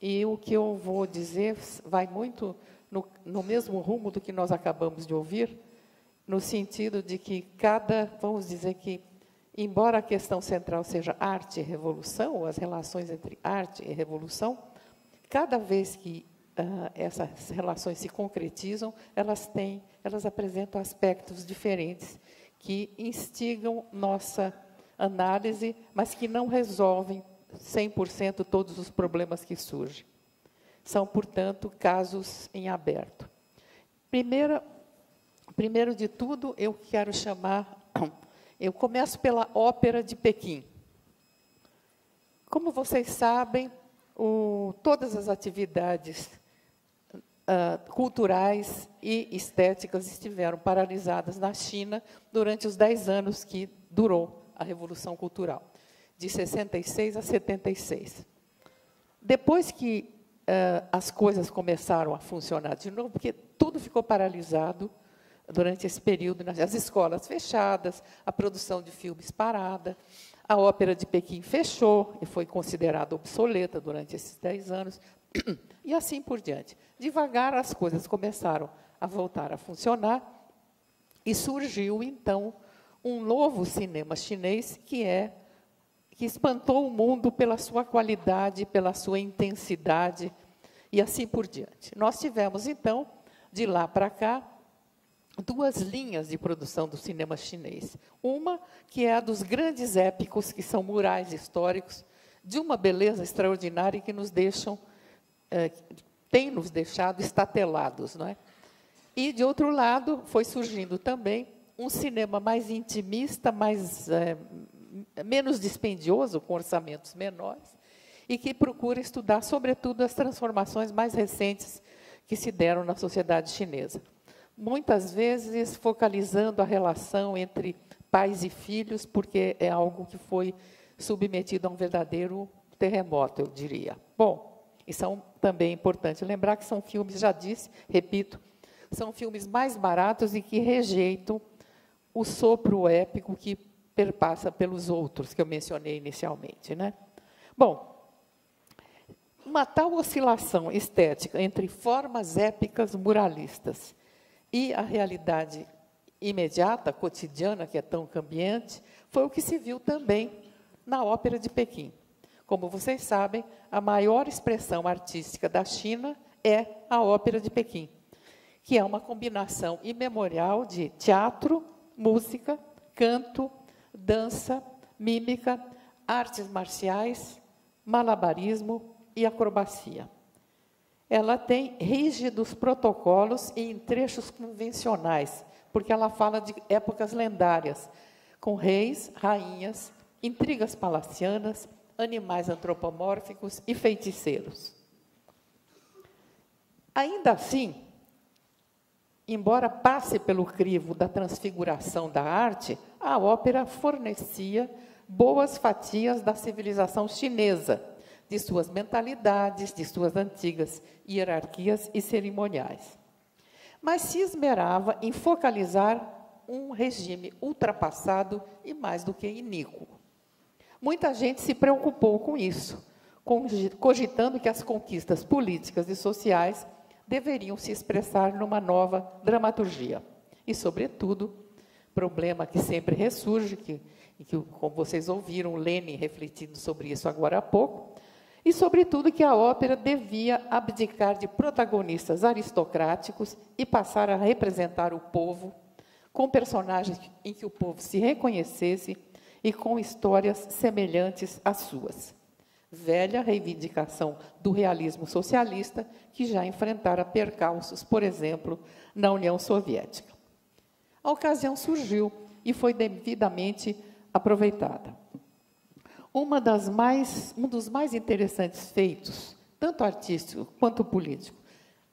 E o que eu vou dizer vai muito no, no mesmo rumo do que nós acabamos de ouvir, no sentido de que cada, vamos dizer que, embora a questão central seja arte e revolução, ou as relações entre arte e revolução, cada vez que uh, essas relações se concretizam, elas têm, elas apresentam aspectos diferentes que instigam nossa análise, mas que não resolvem cem por cento todos os problemas que surgem. São, portanto, casos em aberto. Primeira, primeiro de tudo, eu quero chamar... Eu começo pela Ópera de Pequim. Como vocês sabem, o, todas as atividades uh, culturais e estéticas estiveram paralisadas na China durante os dez anos que durou a Revolução Cultural, de sessenta e seis a setenta e seis. Depois que uh, as coisas começaram a funcionar de novo, porque tudo ficou paralisado, durante esse período, as escolas fechadas, a produção de filmes parada, a Ópera de Pequim fechou e foi considerada obsoleta durante esses dez anos, e assim por diante. Devagar, as coisas começaram a voltar a funcionar e surgiu, então, um novo cinema chinês que, é, que espantou o mundo pela sua qualidade, pela sua intensidade, e assim por diante. Nós tivemos, então, de lá para cá, duas linhas de produção do cinema chinês. Uma, que é a dos grandes épicos, que são murais históricos, de uma beleza extraordinária que nos deixam, eh, tem nos deixado estatelados. Não é? E, de outro lado, foi surgindo também um cinema mais intimista, mais, eh, menos dispendioso, com orçamentos menores, e que procura estudar, sobretudo, as transformações mais recentes que se deram na sociedade chinesa. Muitas vezes focalizando a relação entre pais e filhos, porque é algo que foi submetido a um verdadeiro terremoto, eu diria. Bom, e são também é importante lembrar que são filmes, já disse, repito, são filmes mais baratos e que rejeitam o sopro épico que perpassa pelos outros, que eu mencionei inicialmente, né? Bom, uma tal oscilação estética entre formas épicas muralistas e a realidade imediata, cotidiana, que é tão cambiante, foi o que se viu também na Ópera de Pequim. Como vocês sabem, a maior expressão artística da China é a Ópera de Pequim, que é uma combinação imemorial de teatro, música, canto, dança, mímica, artes marciais, malabarismo e acrobacia. Ela tem rígidos protocolos e em trechos convencionais, porque ela fala de épocas lendárias, com reis, rainhas, intrigas palacianas, animais antropomórficos e feiticeiros. Ainda assim, embora passe pelo crivo da transfiguração da arte, a ópera fornecia boas fatias da civilização chinesa, de suas mentalidades, de suas antigas hierarquias e cerimoniais. Mas se esmerava em focalizar um regime ultrapassado e mais do que iníquo. Muita gente se preocupou com isso, cogitando que as conquistas políticas e sociais deveriam se expressar numa nova dramaturgia. E, sobretudo, problema que sempre ressurge, que, que como vocês ouviram, Lenin refletindo sobre isso agora há pouco, e, sobretudo, que a ópera devia abdicar de protagonistas aristocráticos e passar a representar o povo, com personagens em que o povo se reconhecesse e com histórias semelhantes às suas. velha reivindicação do realismo socialista, que já enfrentara percalços, por exemplo, na União Soviética. A ocasião surgiu e foi devidamente aproveitada. Uma das mais, um dos mais interessantes feitos, tanto artístico quanto político,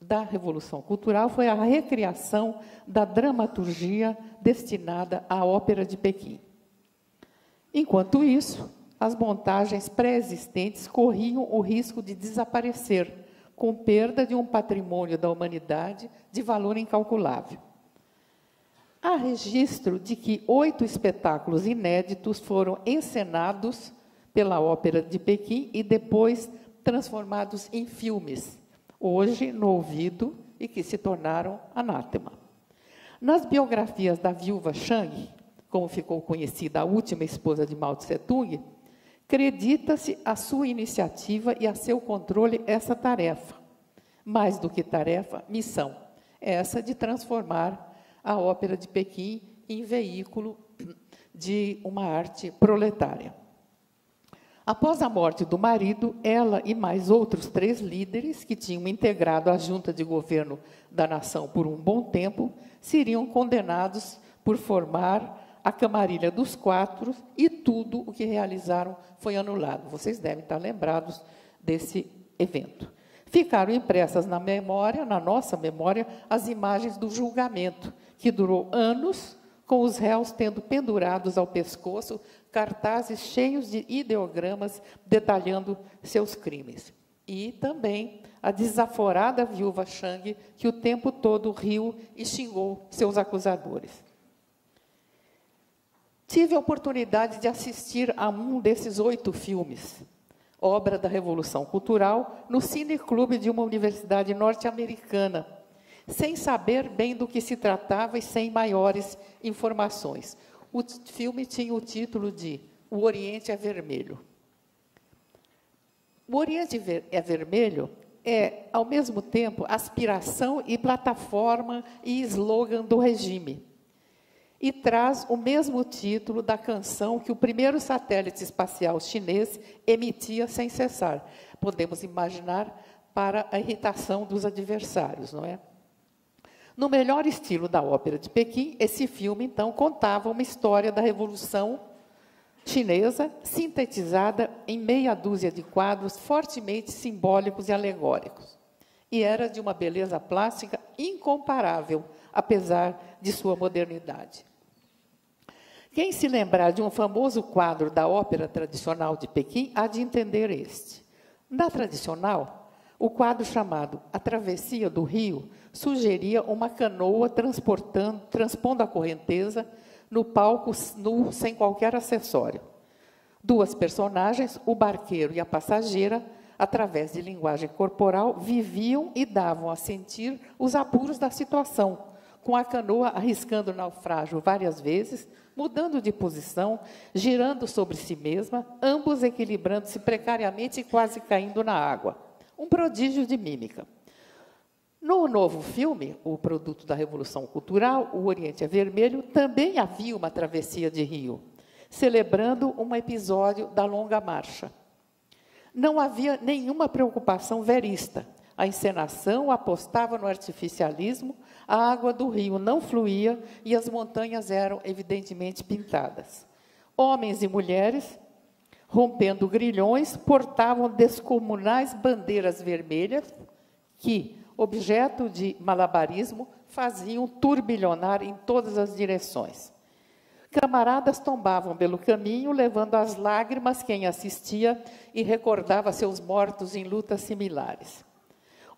da Revolução Cultural foi a recriação da dramaturgia destinada à Ópera de Pequim. Enquanto isso, as montagens pré-existentes corriam o risco de desaparecer, com perda de um patrimônio da humanidade de valor incalculável. Há registro de que oito espetáculos inéditos foram encenados pela Ópera de Pequim e depois transformados em filmes, hoje no ouvido, e que se tornaram anátema. Nas biografias da viúva Chang, como ficou conhecida a última esposa de Mao Tse-tung, credita-se à sua iniciativa e a seu controle essa tarefa, mais do que tarefa, missão, essa de transformar a Ópera de Pequim em veículo de uma arte proletária. Após a morte do marido, ela e mais outros três líderes, que tinham integrado a junta de governo da nação por um bom tempo, seriam condenados por formar a Camarilha dos Quatro, e tudo o que realizaram foi anulado. Vocês devem estar lembrados desse evento. Ficaram impressas na memória, na nossa memória, as imagens do julgamento, que durou anos, com os réus tendo pendurados ao pescoço cartazes cheios de ideogramas detalhando seus crimes. E também a desaforada viúva Chang, que o tempo todo riu e xingou seus acusadores. Tive a oportunidade de assistir a um desses oito filmes, obra da Revolução Cultural, no cineclube de uma universidade norte-americana, sem saber bem do que se tratava e sem maiores informações. O filme tinha o título de O Oriente é Vermelho. O Oriente é Vermelho é, ao mesmo tempo, aspiração e plataforma e slogan do regime. E traz o mesmo título da canção que o primeiro satélite espacial chinês emitia sem cessar. Podemos imaginar para a irritação dos adversários, não é? No melhor estilo da Ópera de Pequim, esse filme, então, contava uma história da Revolução Chinesa, sintetizada em meia dúzia de quadros fortemente simbólicos e alegóricos. E era de uma beleza plástica incomparável, apesar de sua modernidade. Quem se lembrar de um famoso quadro da ópera tradicional de Pequim, há de entender este. Na tradicional, o quadro chamado A Travessia do Rio sugeria uma canoa transportando, transpondo a correnteza no palco nu, sem qualquer acessório. Duas personagens, o barqueiro e a passageira, através de linguagem corporal, viviam e davam a sentir os apuros da situação, com a canoa arriscando o naufrágio várias vezes, mudando de posição, girando sobre si mesma, ambos equilibrando-se precariamente e quase caindo na água. Um prodígio de mímica. No novo filme, o produto da Revolução Cultural, O Oriente é Vermelho, também havia uma travessia de rio, celebrando um episódio da Longa Marcha. Não havia nenhuma preocupação verista. A encenação apostava no artificialismo, a água do rio não fluía e as montanhas eram, evidentemente, pintadas. Homens e mulheres, rompendo grilhões, portavam descomunais bandeiras vermelhas que, objeto de malabarismo, faziam turbilhonar em todas as direções. Camaradas tombavam pelo caminho, levando às lágrimas quem assistia e recordava seus mortos em lutas similares.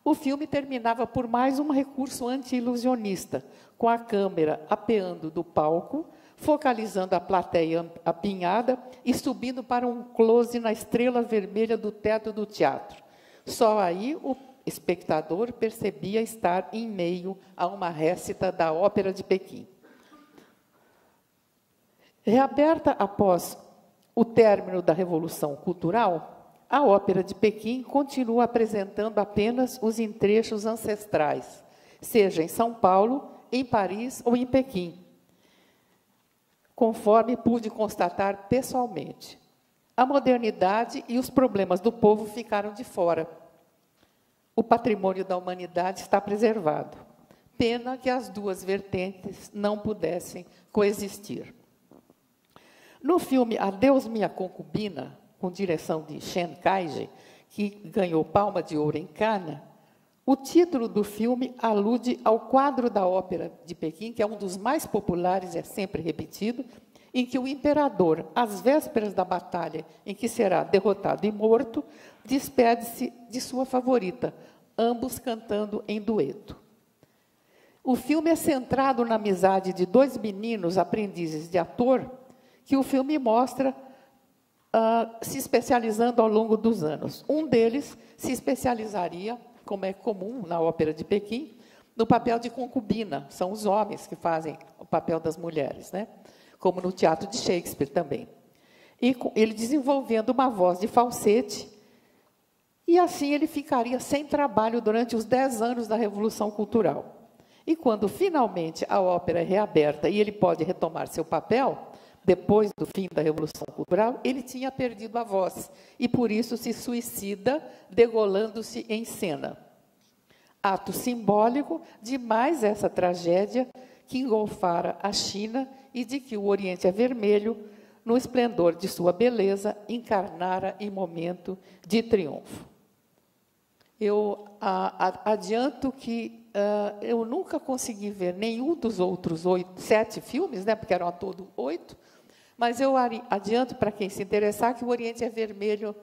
O filme terminava por mais um recurso anti-ilusionista, com a câmera apeando do palco, focalizando a plateia apinhada e subindo para um close na estrela vermelha do teto do teatro. Só aí o espectador percebia estar em meio a uma récita da Ópera de Pequim. Reaberta após o término da Revolução Cultural, a Ópera de Pequim continua apresentando apenas os entrechos ancestrais, seja em São Paulo, em Paris ou em Pequim, conforme pude constatar pessoalmente. a modernidade e os problemas do povo ficaram de fora. O patrimônio da humanidade está preservado. Pena que as duas vertentes não pudessem coexistir. No filme Adeus, Minha Concubina, com direção de Chen Kaiji, que ganhou Palma de Ouro em Cannes, o título do filme alude ao quadro da Ópera de Pequim, que é um dos mais populares, é sempre repetido, em que o imperador, às vésperas da batalha em que será derrotado e morto, despede-se de sua favorita, ambos cantando em dueto. O filme é centrado na amizade de dois meninos aprendizes de ator, que o filme mostra uh, se especializando ao longo dos anos. Um deles se especializaria, como é comum na Ópera de Pequim, no papel de concubina. São os homens que fazem o papel das mulheres, né? Como no teatro de Shakespeare também. E ele desenvolvendo uma voz de falsete, e assim ele ficaria sem trabalho durante os dez anos da Revolução Cultural. E quando finalmente a ópera é reaberta e ele pode retomar seu papel, depois do fim da Revolução Cultural, ele tinha perdido a voz e, por isso, se suicida, degolando-se em cena. Ato simbólico de mais essa tragédia que engolfara a China e de que o Oriente é Vermelho, no esplendor de sua beleza, encarnara em momento de triunfo. Eu a, a, adianto que uh, eu nunca consegui ver nenhum dos outros oito, sete filmes, né, porque eram a todo oito, mas eu adianto para quem se interessar que o Oriente é Vermelho,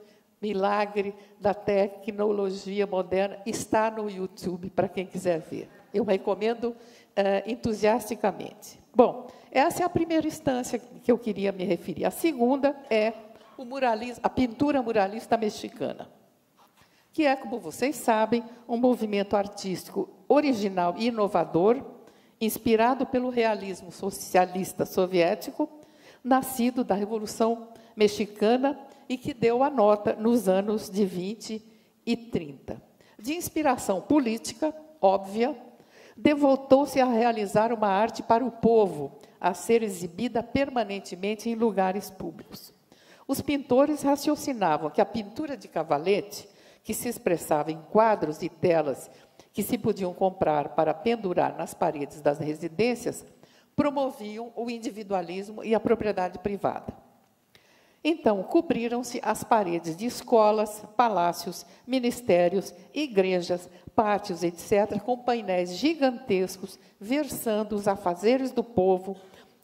Milagre da Tecnologia Moderna, está no YouTube, para quem quiser ver. Eu recomendo eh, entusiasticamente. Bom, essa é a primeira instância que eu queria me referir. A segunda é o muralismo, a pintura muralista mexicana, que é, como vocês sabem, um movimento artístico original e inovador, inspirado pelo realismo socialista soviético, nascido da Revolução Mexicana e que deu a nota nos anos de vinte e trinta. De inspiração política, óbvia, devotou-se a realizar uma arte para o povo, a ser exibida permanentemente em lugares públicos. Os pintores raciocinavam que a pintura de cavalete, que se expressava em quadros e telas que se podiam comprar para pendurar nas paredes das residências, promoviam o individualismo e a propriedade privada. Então, cobriram-se as paredes de escolas, palácios, ministérios, igrejas, pátios, etcétera, com painéis gigantescos, versando os afazeres do povo,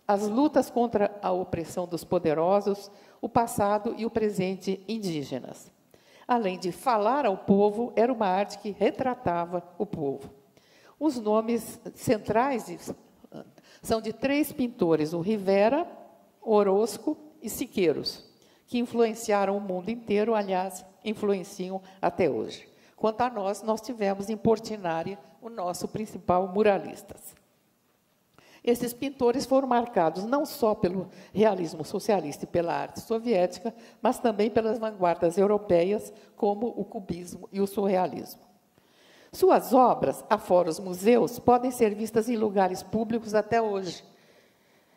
as lutas contra a opressão dos poderosos, o passado e o presente indígenas. Além de falar ao povo, era uma arte que retratava o povo. Os nomes centrais são de três pintores, o Rivera, Orozco e Siqueiros, que influenciaram o mundo inteiro, aliás, influenciam até hoje. Quanto a nós, nós tivemos em Portinari o nosso principal muralista. Esses pintores foram marcados não só pelo realismo socialista e pela arte soviética, mas também pelas vanguardas europeias, como o cubismo e o surrealismo. Suas obras, afora os museus, podem ser vistas em lugares públicos até hoje.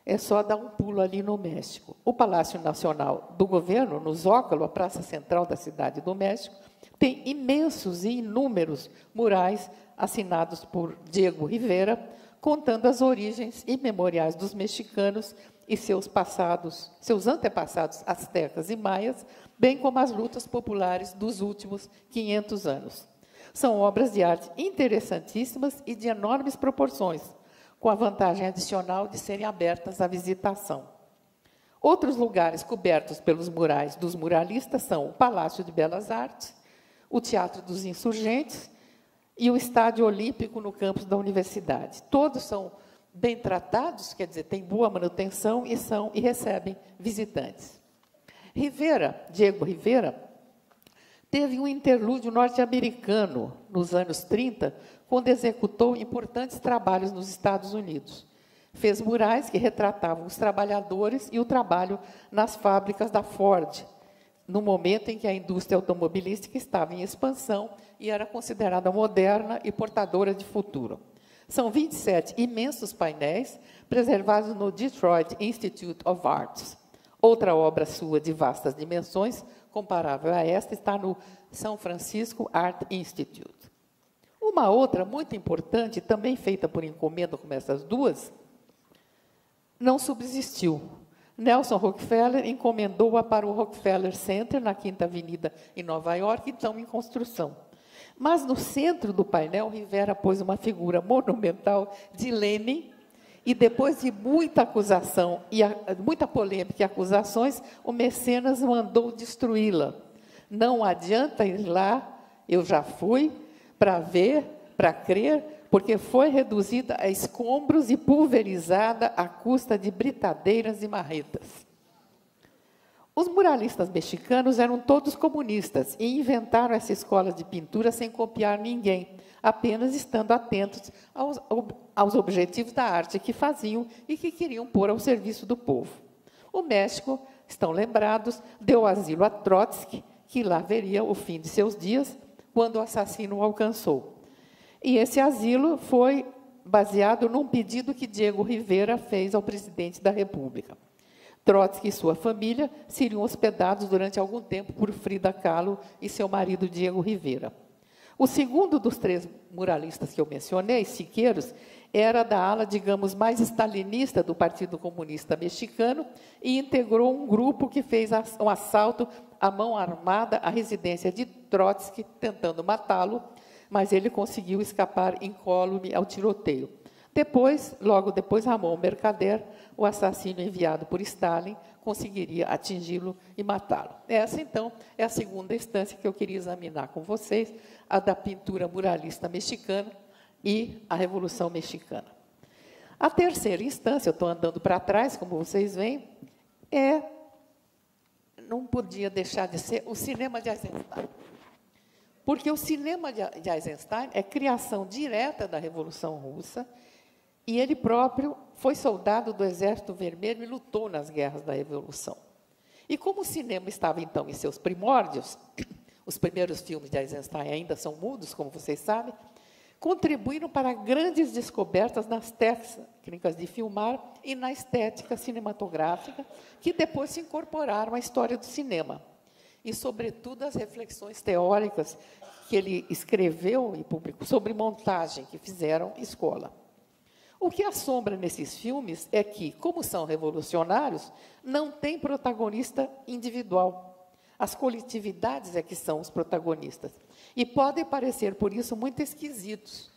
É só dar um pulo ali no México. O Palácio Nacional do Governo, no Zócalo, a praça central da Cidade do México, tem imensos e inúmeros murais assinados por Diego Rivera, contando as origens e memoriais dos mexicanos e seus passados, seus antepassados astecas e maias, bem como as lutas populares dos últimos quinhentos anos. São obras de arte interessantíssimas e de enormes proporções, com a vantagem adicional de serem abertas à visitação. Outros lugares cobertos pelos murais dos muralistas são o Palácio de Belas Artes, o Teatro dos Insurgentes e o Estádio Olímpico no campus da universidade. Todos são bem tratados, quer dizer, têm boa manutenção e, são, e recebem visitantes. Rivera, Diego Rivera, teve um interlúdio norte-americano nos anos trinta, quando executou importantes trabalhos nos Estados Unidos. Fez murais que retratavam os trabalhadores e o trabalho nas fábricas da Ford, no momento em que a indústria automobilística estava em expansão e era considerada moderna e portadora de futuro. São vinte e sete imensos painéis preservados no Detroit Institute of Arts, Outra obra sua de vastas dimensões, comparável a esta, está no São Francisco Art Institute. Uma outra, muito importante, também feita por encomenda, como essas duas, não subsistiu. Nelson Rockefeller encomendou-a para o Rockefeller Center, na Quinta Avenida, em Nova York, então em construção. Mas, no centro do painel, Rivera pôs uma figura monumental de Lenin, e depois de muita acusação, e a, muita polêmica e acusações, o mecenas mandou destruí-la. Não adianta ir lá, eu já fui, para ver, para crer, porque foi reduzida a escombros e pulverizada à custa de britadeiras e marretas. Os muralistas mexicanos eram todos comunistas e inventaram essa escola de pintura sem copiar ninguém, apenas estando atentos aos, aos objetivos da arte que faziam e que queriam pôr ao serviço do povo. O México, estão lembrados, deu asilo a Trotsky, que lá veria o fim de seus dias, quando o assassino o alcançou. E esse asilo foi baseado num pedido que Diego Rivera fez ao presidente da República. Trotsky e sua família seriam hospedados durante algum tempo por Frida Kahlo e seu marido Diego Rivera. O segundo dos três muralistas que eu mencionei, Siqueiros, era da ala, digamos, mais stalinista do Partido Comunista Mexicano e integrou um grupo que fez um assalto à mão armada à residência de Trotsky, tentando matá-lo, mas ele conseguiu escapar incólume ao tiroteio. Depois, logo depois, Ramon Mercader, o assassino enviado por Stalin, conseguiria atingi-lo e matá-lo. Essa, então, é a segunda instância que eu queria examinar com vocês, a da pintura muralista mexicana e a Revolução Mexicana. A terceira instância, eu estou andando para trás, como vocês veem, é, não podia deixar de ser, o cinema de Eisenstein. Porque o cinema de Eisenstein é criação direta da Revolução Russa e ele próprio foi soldado do Exército Vermelho e lutou nas guerras da Revolução. E como o cinema estava, então, em seus primórdios, os primeiros filmes de Eisenstein ainda são mudos, como vocês sabem, contribuíram para grandes descobertas nas técnicas de filmar e na estética cinematográfica, que depois se incorporaram à história do cinema. E, sobretudo, as reflexões teóricas que ele escreveu e publicou sobre montagem, que fizeram escola. O que assombra nesses filmes é que, como são revolucionários, não tem protagonista individual. As coletividades é que são os protagonistas. E podem parecer, por isso, muito esquisitos,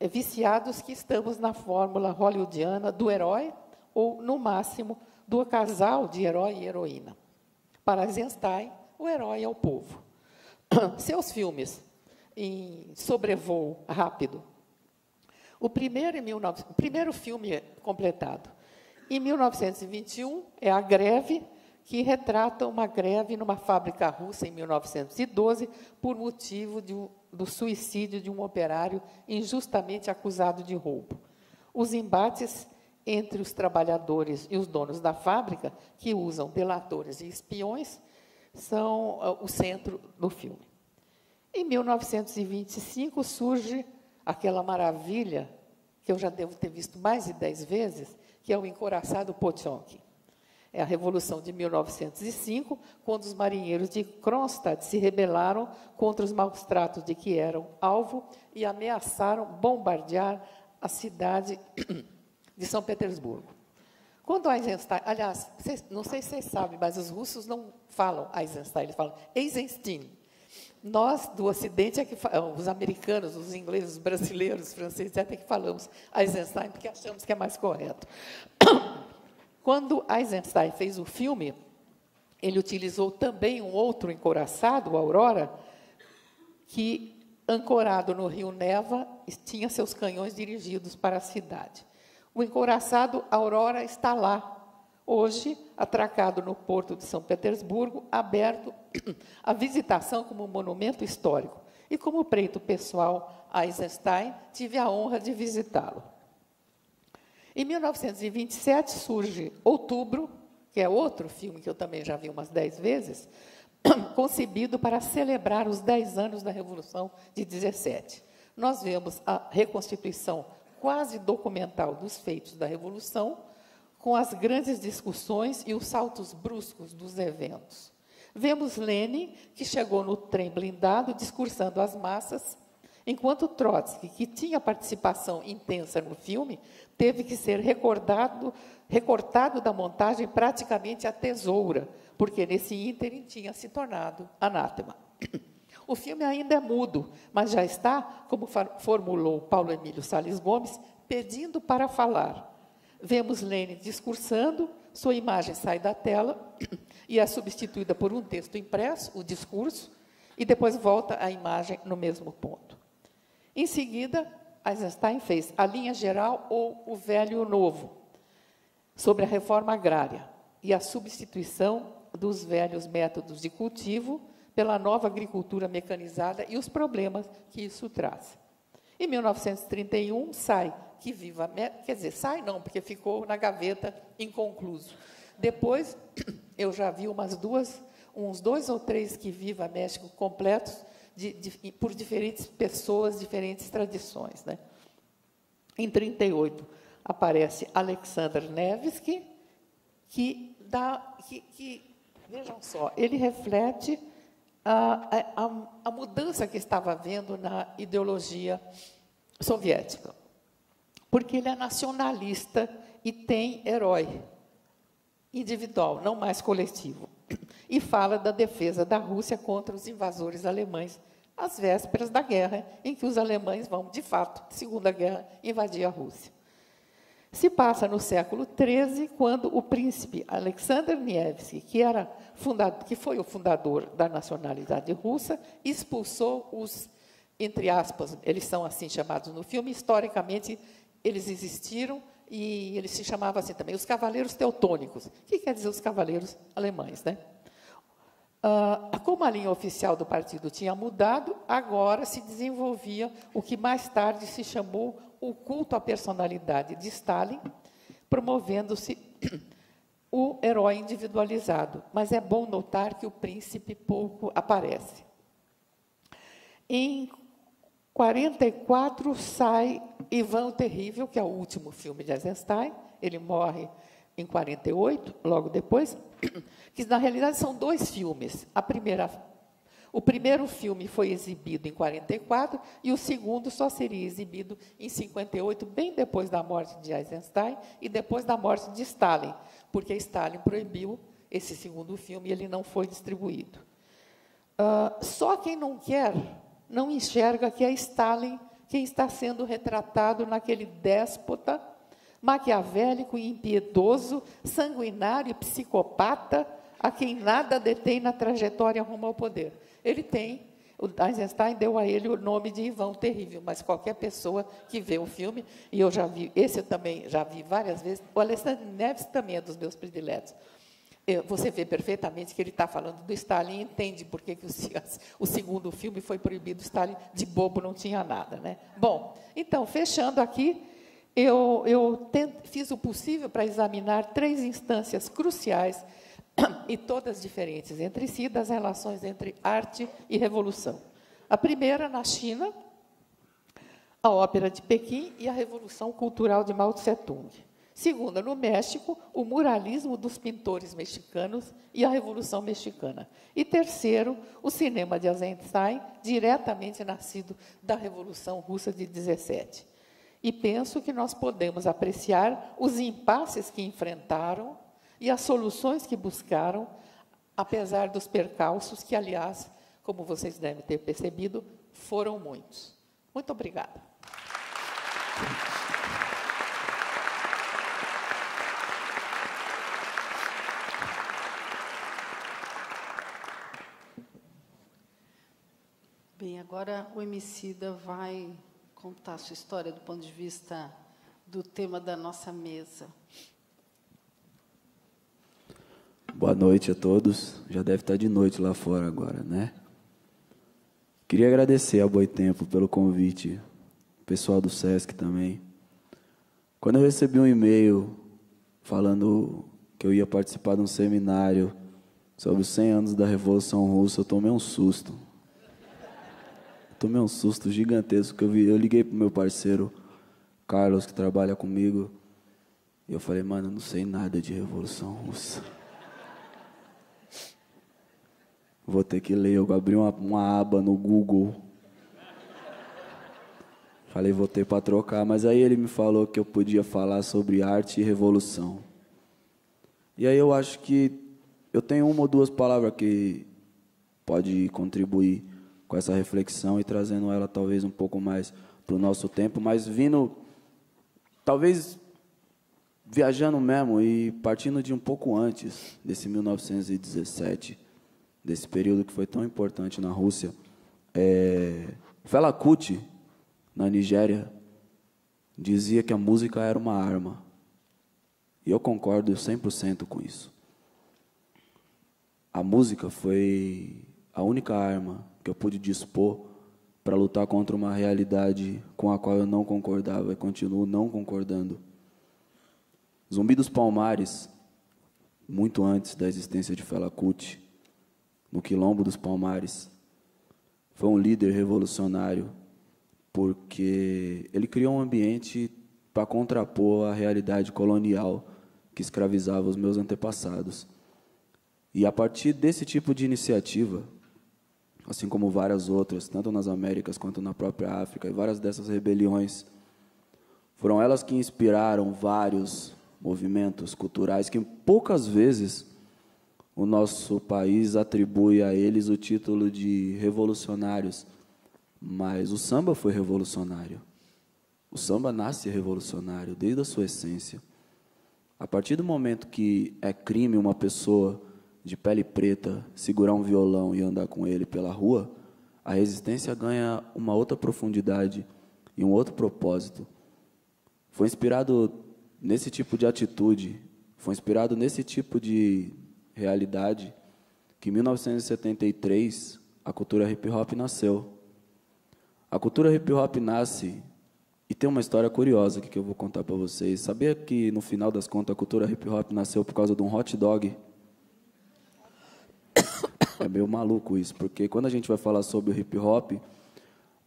viciados que estamos na fórmula hollywoodiana do herói ou, no máximo, do casal de herói e heroína. Para Eisenstein, o herói é o povo. Seus filmes em sobrevoo rápido. O primeiro, em dezenove, primeiro filme completado, em mil novecentos e vinte e um, é A Greve, que retrata uma greve numa fábrica russa, em mil novecentos e doze, por motivo de, do suicídio de um operário injustamente acusado de roubo. Os embates entre os trabalhadores e os donos da fábrica, que usam delatores e espiões, são o centro do filme. Em mil novecentos e vinte e cinco, surge aquela maravilha, que eu já devo ter visto mais de dez vezes, que é o Encouraçado Potemkin. É a Revolução de mil novecentos e cinco, quando os marinheiros de Kronstadt se rebelaram contra os maus tratos de que eram alvo e ameaçaram bombardear a cidade de São Petersburgo. Quando Eisenstein, aliás, não sei se vocês sabem, mas os russos não falam Eisenstein, eles falam Eisenstein. Nós, do Ocidente, é que os americanos, os ingleses, os brasileiros, os franceses, até que falamos Eisenstein, porque achamos que é mais correto. Quando Eisenstein fez o filme, ele utilizou também um outro encouraçado, o Aurora, que, ancorado no rio Neva, tinha seus canhões dirigidos para a cidade. O encouraçado Aurora está lá, hoje, atracado no porto de São Petersburgo, aberto à visitação como monumento histórico. E como preto pessoal Eisenstein, tive a honra de visitá-lo. Em mil novecentos e vinte e sete, surge Outubro, que é outro filme que eu também já vi umas dez vezes, concebido para celebrar os dez anos da Revolução de dezessete. Nós vemos a reconstituição quase documental dos feitos da Revolução, com as grandes discussões e os saltos bruscos dos eventos. Vemos Lenin, que chegou no trem blindado, discursando às massas, enquanto Trotsky, que tinha participação intensa no filme, teve que ser recordado, recortado da montagem praticamente à tesoura, porque nesse ínterim tinha se tornado anátema. O filme ainda é mudo, mas já está, como formulou Paulo Emílio Salles Gomes, pedindo para falar. Vemos Lenin discursando, sua imagem sai da tela e é substituída por um texto impresso, o discurso, e depois volta a imagem no mesmo ponto. Em seguida, Eisenstein fez a linha geral ou o velho e o novo, sobre a reforma agrária e a substituição dos velhos métodos de cultivo pela nova agricultura mecanizada e os problemas que isso traz. Em mil novecentos e trinta e um, sai que viva... Quer dizer, sai não, porque ficou na gaveta inconcluso. Depois, eu já vi umas duas, uns dois ou três que viva México completos de, de, por diferentes pessoas, diferentes tradições. Né? Em mil novecentos e trinta e oito, aparece Alexander Nevsky, que dá... Que, que, vejam só, ele reflete... A, a, a mudança que estava havendo na ideologia soviética. Porque ele é nacionalista e tem herói individual, não mais coletivo. E fala da defesa da Rússia contra os invasores alemães, às vésperas da guerra, em que os alemães vão, de fato, Segunda Guerra, invadir a Rússia. Se passa no século treze, quando o príncipe Alexander Nevsky, que, era fundado, que foi o fundador da nacionalidade russa, expulsou os, entre aspas, eles são assim chamados no filme, historicamente eles existiram e eles se chamavam assim também, os cavaleiros teutônicos, que quer dizer os cavaleiros alemães, né? Ah, como a linha oficial do partido tinha mudado, agora se desenvolvia o que mais tarde se chamou o culto à personalidade de Stalin, promovendo-se o herói individualizado. Mas é bom notar que o príncipe pouco aparece. Em mil novecentos e quarenta e quatro, sai Ivan o Terrível, que é o último filme de Eisenstein. Ele morre em mil novecentos e quarenta e oito, logo depois, que, na realidade, são dois filmes. A primeira, o primeiro filme foi exibido em mil novecentos e quarenta e quatro e o segundo só seria exibido em mil novecentos e cinquenta e oito, bem depois da morte de Eisenstein e depois da morte de Stalin, porque Stalin proibiu esse segundo filme e ele não foi distribuído. Uh, só quem não quer, não enxerga que é Stalin quem está sendo retratado naquele déspota maquiavélico e impiedoso, sanguinário e psicopata, a quem nada detém na trajetória rumo ao poder. Ele tem, o Eisenstein deu a ele o nome de Ivan o Terrível, mas qualquer pessoa que vê o filme, e eu já vi, esse eu também já vi várias vezes, o Alexandre Neves também é dos meus prediletos. Você vê perfeitamente que ele está falando do Stalin e entende por que, que o, o segundo filme foi proibido, Stalin de bobo não tinha nada. Né? Bom, então, fechando aqui, eu, eu tento, fiz o possível para examinar três instâncias cruciais e todas diferentes entre si, das relações entre arte e revolução. A primeira, na China, a Ópera de Pequim e a Revolução Cultural de Mao Tse-tung. Segunda, no México, o muralismo dos pintores mexicanos e a Revolução Mexicana. E terceiro, o cinema de Eisenstein, diretamente nascido da Revolução Russa de dezessete. E penso que nós podemos apreciar os impasses que enfrentaram e as soluções que buscaram, apesar dos percalços, que, aliás, como vocês devem ter percebido, foram muitos. Muito obrigada. Bem, agora o Emicida vai contar a sua história do ponto de vista do tema da nossa mesa. Boa noite a todos. Já deve estar de noite lá fora agora, né? Queria agradecer ao Boitempo pelo convite, o pessoal do Sesc também. Quando eu recebi um e-mail falando que eu ia participar de um seminário sobre os cem anos da Revolução Russa, eu tomei um susto. Eu tomei um susto gigantesco. Que eu, vi, eu liguei para o meu parceiro, Carlos, que trabalha comigo, Eu falei, mano, eu não sei nada de Revolução Russa. Vou ter que ler. Eu abri uma, uma aba no Google. Falei, voltei para trocar. Mas aí ele me falou que eu podia falar sobre arte e revolução. E aí eu acho que eu tenho uma ou duas palavras que pode contribuir com essa reflexão e trazendo ela talvez um pouco mais para o nosso tempo, mas vindo, talvez... viajando mesmo e partindo de um pouco antes, desse mil novecentos e dezessete, desse período que foi tão importante na Rússia. É, Fela Kuti, na Nigéria, dizia que a música era uma arma. E eu concordo cem por cento com isso. A música foi a única arma que eu pude dispor para lutar contra uma realidade com a qual eu não concordava e continuo não concordando. Zumbi dos Palmares, muito antes da existência de Fela Kuti, no Quilombo dos Palmares, foi um líder revolucionário, porque ele criou um ambiente para contrapor a realidade colonial que escravizava os meus antepassados. E, a partir desse tipo de iniciativa, assim como várias outras, tanto nas Américas quanto na própria África, e várias dessas rebeliões, foram elas que inspiraram vários... movimentos culturais que poucas vezes o nosso país atribui a eles o título de revolucionários, mas o samba foi revolucionário. O samba nasce revolucionário desde a sua essência. A partir do momento que é crime uma pessoa de pele preta segurar um violão e andar com ele pela rua, a resistência ganha uma outra profundidade e um outro propósito. Foi inspirado nesse tipo de atitude, foi inspirado nesse tipo de realidade que, em mil novecentos e setenta e três, a cultura hip-hop nasceu. A cultura hip-hop nasce, e tem uma história curiosa que eu vou contar para vocês. Sabia que, no final das contas, a cultura hip-hop nasceu por causa de um hot dog? É meio maluco isso, porque quando a gente vai falar sobre o hip-hop,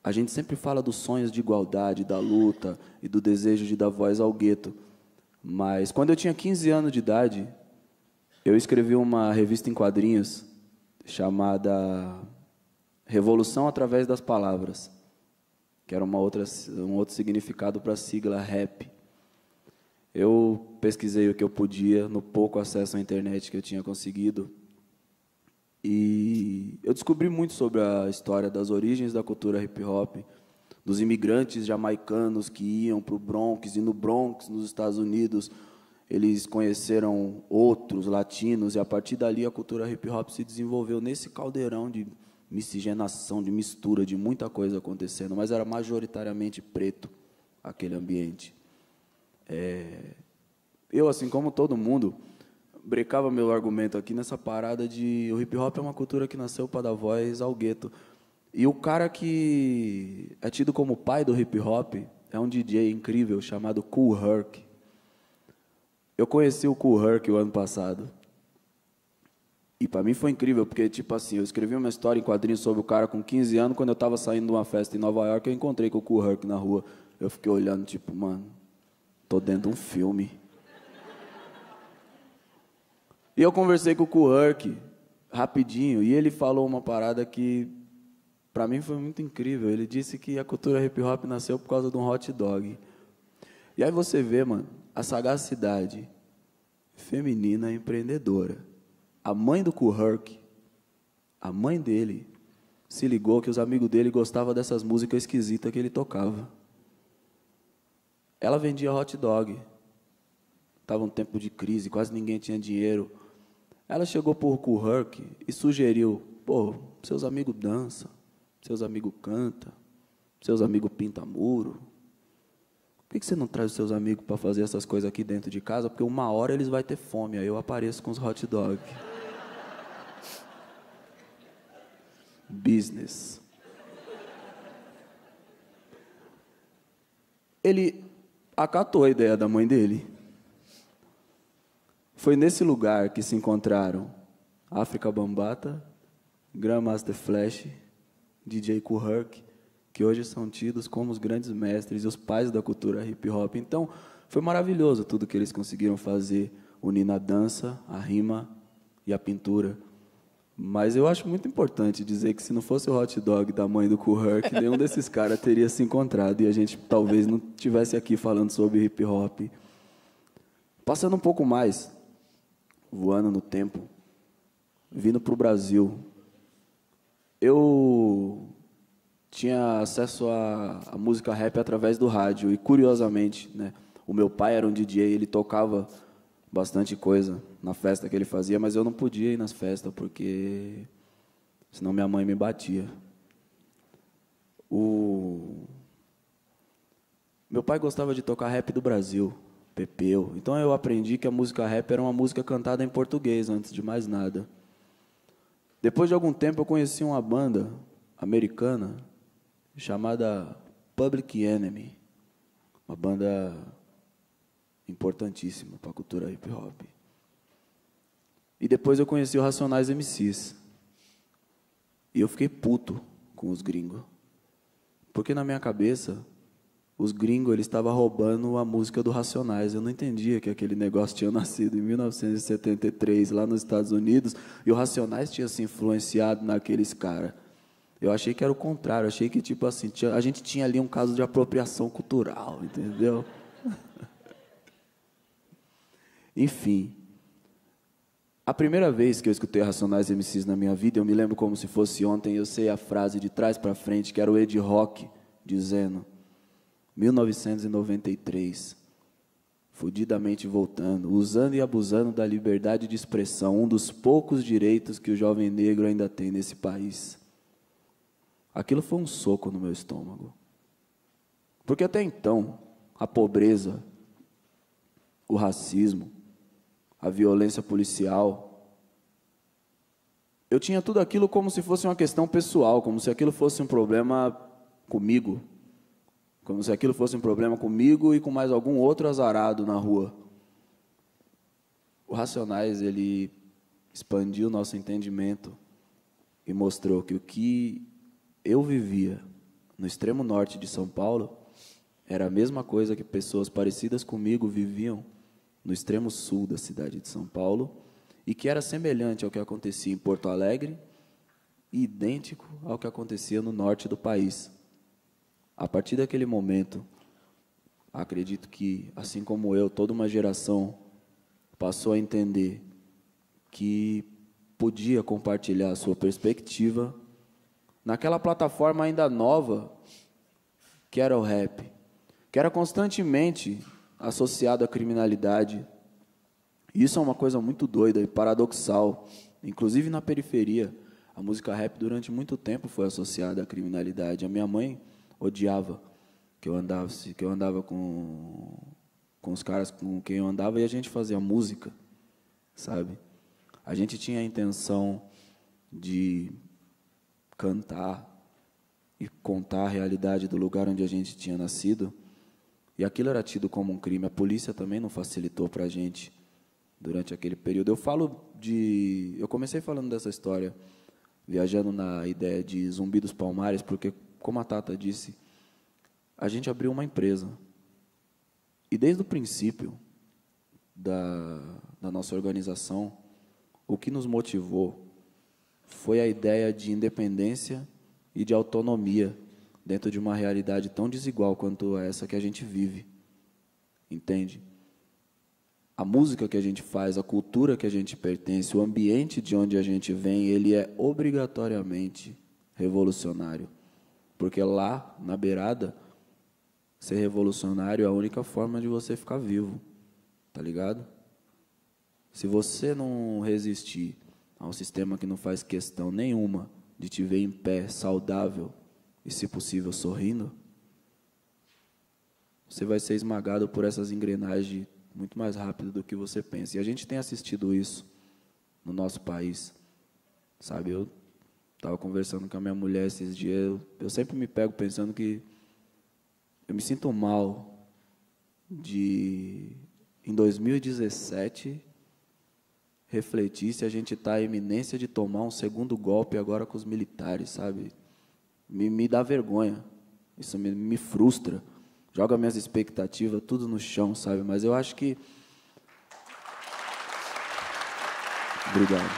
a gente sempre fala dos sonhos de igualdade, da luta e do desejo de dar voz ao gueto. Mas, quando eu tinha quinze anos de idade, eu escrevi uma revista em quadrinhos chamada Revolução Através das Palavras, que era uma outra, um outro significado para a sigla RAP. Eu pesquisei o que eu podia, no pouco acesso à internet que eu tinha conseguido, e eu descobri muito sobre a história das origens da cultura hip-hop, dos imigrantes jamaicanos que iam para o Bronx, e no Bronx, nos Estados Unidos, eles conheceram outros latinos, e a partir dali a cultura hip-hop se desenvolveu nesse caldeirão de miscigenação, de mistura, de muita coisa acontecendo, mas era majoritariamente preto aquele ambiente. É... Eu, assim como todo mundo, brecava meu argumento aqui nessa parada de o hip-hop é uma cultura que nasceu para dar voz ao gueto. E o cara que é tido como pai do hip-hop é um D J incrível chamado Kool Herc. Eu conheci o Kool Herc o ano passado. E, para mim, foi incrível, porque, tipo assim, eu escrevi uma história em quadrinhos sobre o cara com quinze anos, quando eu estava saindo de uma festa em Nova York, eu encontrei com o Kool Herc na rua. Eu fiquei olhando, tipo, mano, tô dentro de um filme. E eu conversei com o Kool Herc rapidinho, e ele falou uma parada que... para mim foi muito incrível. Ele disse que a cultura hip-hop nasceu por causa de um hot dog. E aí você vê, mano, a sagacidade feminina empreendedora. A mãe do Kool Herc, a mãe dele, se ligou que os amigos dele gostavam dessas músicas esquisitas que ele tocava. Ela vendia hot dog. Estava um tempo de crise, quase ninguém tinha dinheiro. Ela chegou por Kool Herc e sugeriu, pô, seus amigos dançam, seus amigos cantam, seus amigos pintam muro. Por que você não traz os seus amigos para fazer essas coisas aqui dentro de casa? Porque uma hora eles vão ter fome, aí eu apareço com os hot dog. Business. Ele acatou a ideia da mãe dele. Foi nesse lugar que se encontraram África Bambata, Grandmaster Flash, D J Kool Herc, que hoje são tidos como os grandes mestres e os pais da cultura hip-hop. Então, Foi maravilhoso tudo que eles conseguiram fazer, unindo a dança, a rima e a pintura. Mas eu acho muito importante dizer que, se não fosse o hot dog da mãe do Kurk, nenhum desses caras teria se encontrado e a gente talvez não estivesse aqui falando sobre hip hop. Passando um pouco mais, voando no tempo, vindo para o Brasil, eu tinha acesso à música rap através do rádio e, curiosamente, né, o meu pai era um D J, ele tocava bastante coisa na festa que ele fazia, mas eu não podia ir nas festas, porque senão minha mãe me batia. O... Meu pai gostava de tocar rap do Brasil, Pepeu. Então eu aprendi que a música rap era uma música cantada em português, antes de mais nada. Depois de algum tempo, eu conheci uma banda americana chamada Public Enemy, uma banda importantíssima para a cultura hip-hop. E depois eu conheci o Racionais M Cs. E eu fiquei puto com os gringos. Porque, na minha cabeça, os gringos estavam roubando a música do Racionais. Eu não entendia que aquele negócio tinha nascido em mil novecentos e setenta e três, lá nos Estados Unidos, e o Racionais tinha se influenciado naqueles caras. Eu achei que era o contrário. Eu achei que, tipo assim, tinha, a gente tinha ali um caso de apropriação cultural, entendeu? Enfim... A primeira vez que eu escutei Racionais M Cs na minha vida, eu me lembro como se fosse ontem, eu sei a frase de trás para frente, que era o Ed Rock dizendo, mil novecentos e noventa e três, fudidamente voltando, usando e abusando da liberdade de expressão, um dos poucos direitos que o jovem negro ainda tem nesse país. Aquilo foi um soco no meu estômago. Porque até então, a pobreza, o racismo, a violência policial. Eu tinha tudo aquilo como se fosse uma questão pessoal, como se aquilo fosse um problema comigo, como se aquilo fosse um problema comigo e com mais algum outro azarado na rua. O Racionais, ele expandiu o nosso entendimento e mostrou que o que eu vivia no extremo norte de São Paulo era a mesma coisa que pessoas parecidas comigo viviam no extremo sul da cidade de São Paulo, e que era semelhante ao que acontecia em Porto Alegre e idêntico ao que acontecia no norte do país. A partir daquele momento, acredito que, assim como eu, toda uma geração passou a entender que podia compartilhar a sua perspectiva naquela plataforma ainda nova que era o rap, que era constantemente associado à criminalidade. Isso é uma coisa muito doida e paradoxal. Inclusive, na periferia, a música rap, durante muito tempo, foi associada à criminalidade. A minha mãe odiava que eu andava, que eu andava com, com os caras com quem eu andava, e a gente fazia música, sabe? A gente tinha a intenção de cantar e contar a realidade do lugar onde a gente tinha nascido, e aquilo era tido como um crime. A polícia também não facilitou para a gente durante aquele período. Eu falo de... Eu comecei falando dessa história, viajando na ideia de Zumbi dos Palmares, porque, como a Tata disse, a gente abriu uma empresa. E, desde o princípio da, da nossa organização, o que nos motivou foi a ideia de independência e de autonomia dentro de uma realidade tão desigual quanto essa que a gente vive, entende? A música que a gente faz, a cultura que a gente pertence, o ambiente de onde a gente vem, ele é obrigatoriamente revolucionário, porque lá, na beirada, ser revolucionário é a única forma de você ficar vivo, tá ligado? Se você não resistir a um sistema que não faz questão nenhuma de te ver em pé, saudável, e, se possível, sorrindo, você vai ser esmagado por essas engrenagens muito mais rápido do que você pensa. E a gente tem assistido isso no nosso país, sabe? Eu estava conversando com a minha mulher esses dias, eu, eu sempre me pego pensando que eu me sinto mal de, em dois mil e dezessete, refletir se a gente está à iminência de tomar um segundo golpe agora com os militares, sabe? Me, me dá vergonha, isso me, me frustra. joga minhas expectativas, tudo no chão, sabe? Mas eu acho que... Obrigado.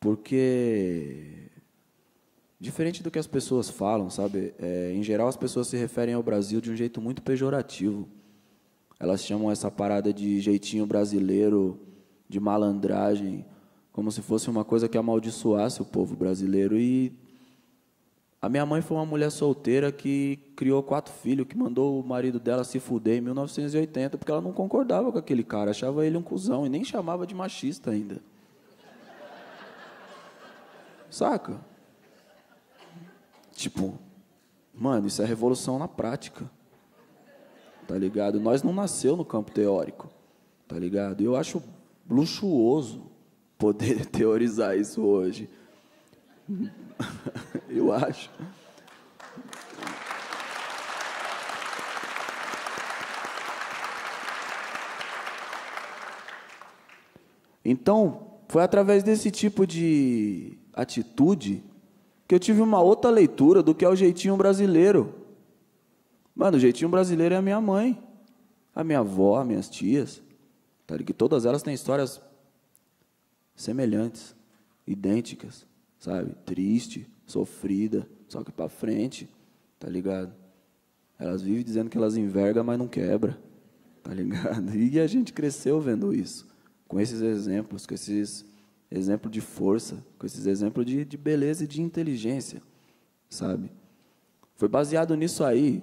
Porque, diferente do que as pessoas falam, sabe, é, em geral as pessoas se referem ao Brasil de um jeito muito pejorativo. Elas chamam essa parada de jeitinho brasileiro, de malandragem, como se fosse uma coisa que amaldiçoasse o povo brasileiro. E a minha mãe foi uma mulher solteira que criou quatro filhos, que mandou o marido dela se fuder em mil novecentos e oitenta, porque ela não concordava com aquele cara, achava ele um cuzão, e nem chamava de machista ainda. Saca? Tipo, mano, isso é revolução na prática, tá ligado? Nós não nasceu no campo teórico, tá ligado? E eu acho luxuoso poder teorizar isso hoje. Eu acho. Então, foi através desse tipo de atitude que eu tive uma outra leitura do que é o jeitinho brasileiro. Mano, o jeitinho brasileiro é a minha mãe, a minha avó, as minhas tias, tá ligado? Todas elas têm histórias semelhantes, idênticas, sabe? Triste, sofrida, só que para frente, tá ligado? Elas vivem dizendo que elas envergam, mas não quebra, tá ligado? E a gente cresceu vendo isso, com esses exemplos, com esses exemplos de força, com esses exemplos de, de beleza e de inteligência, sabe? Foi baseado nisso aí,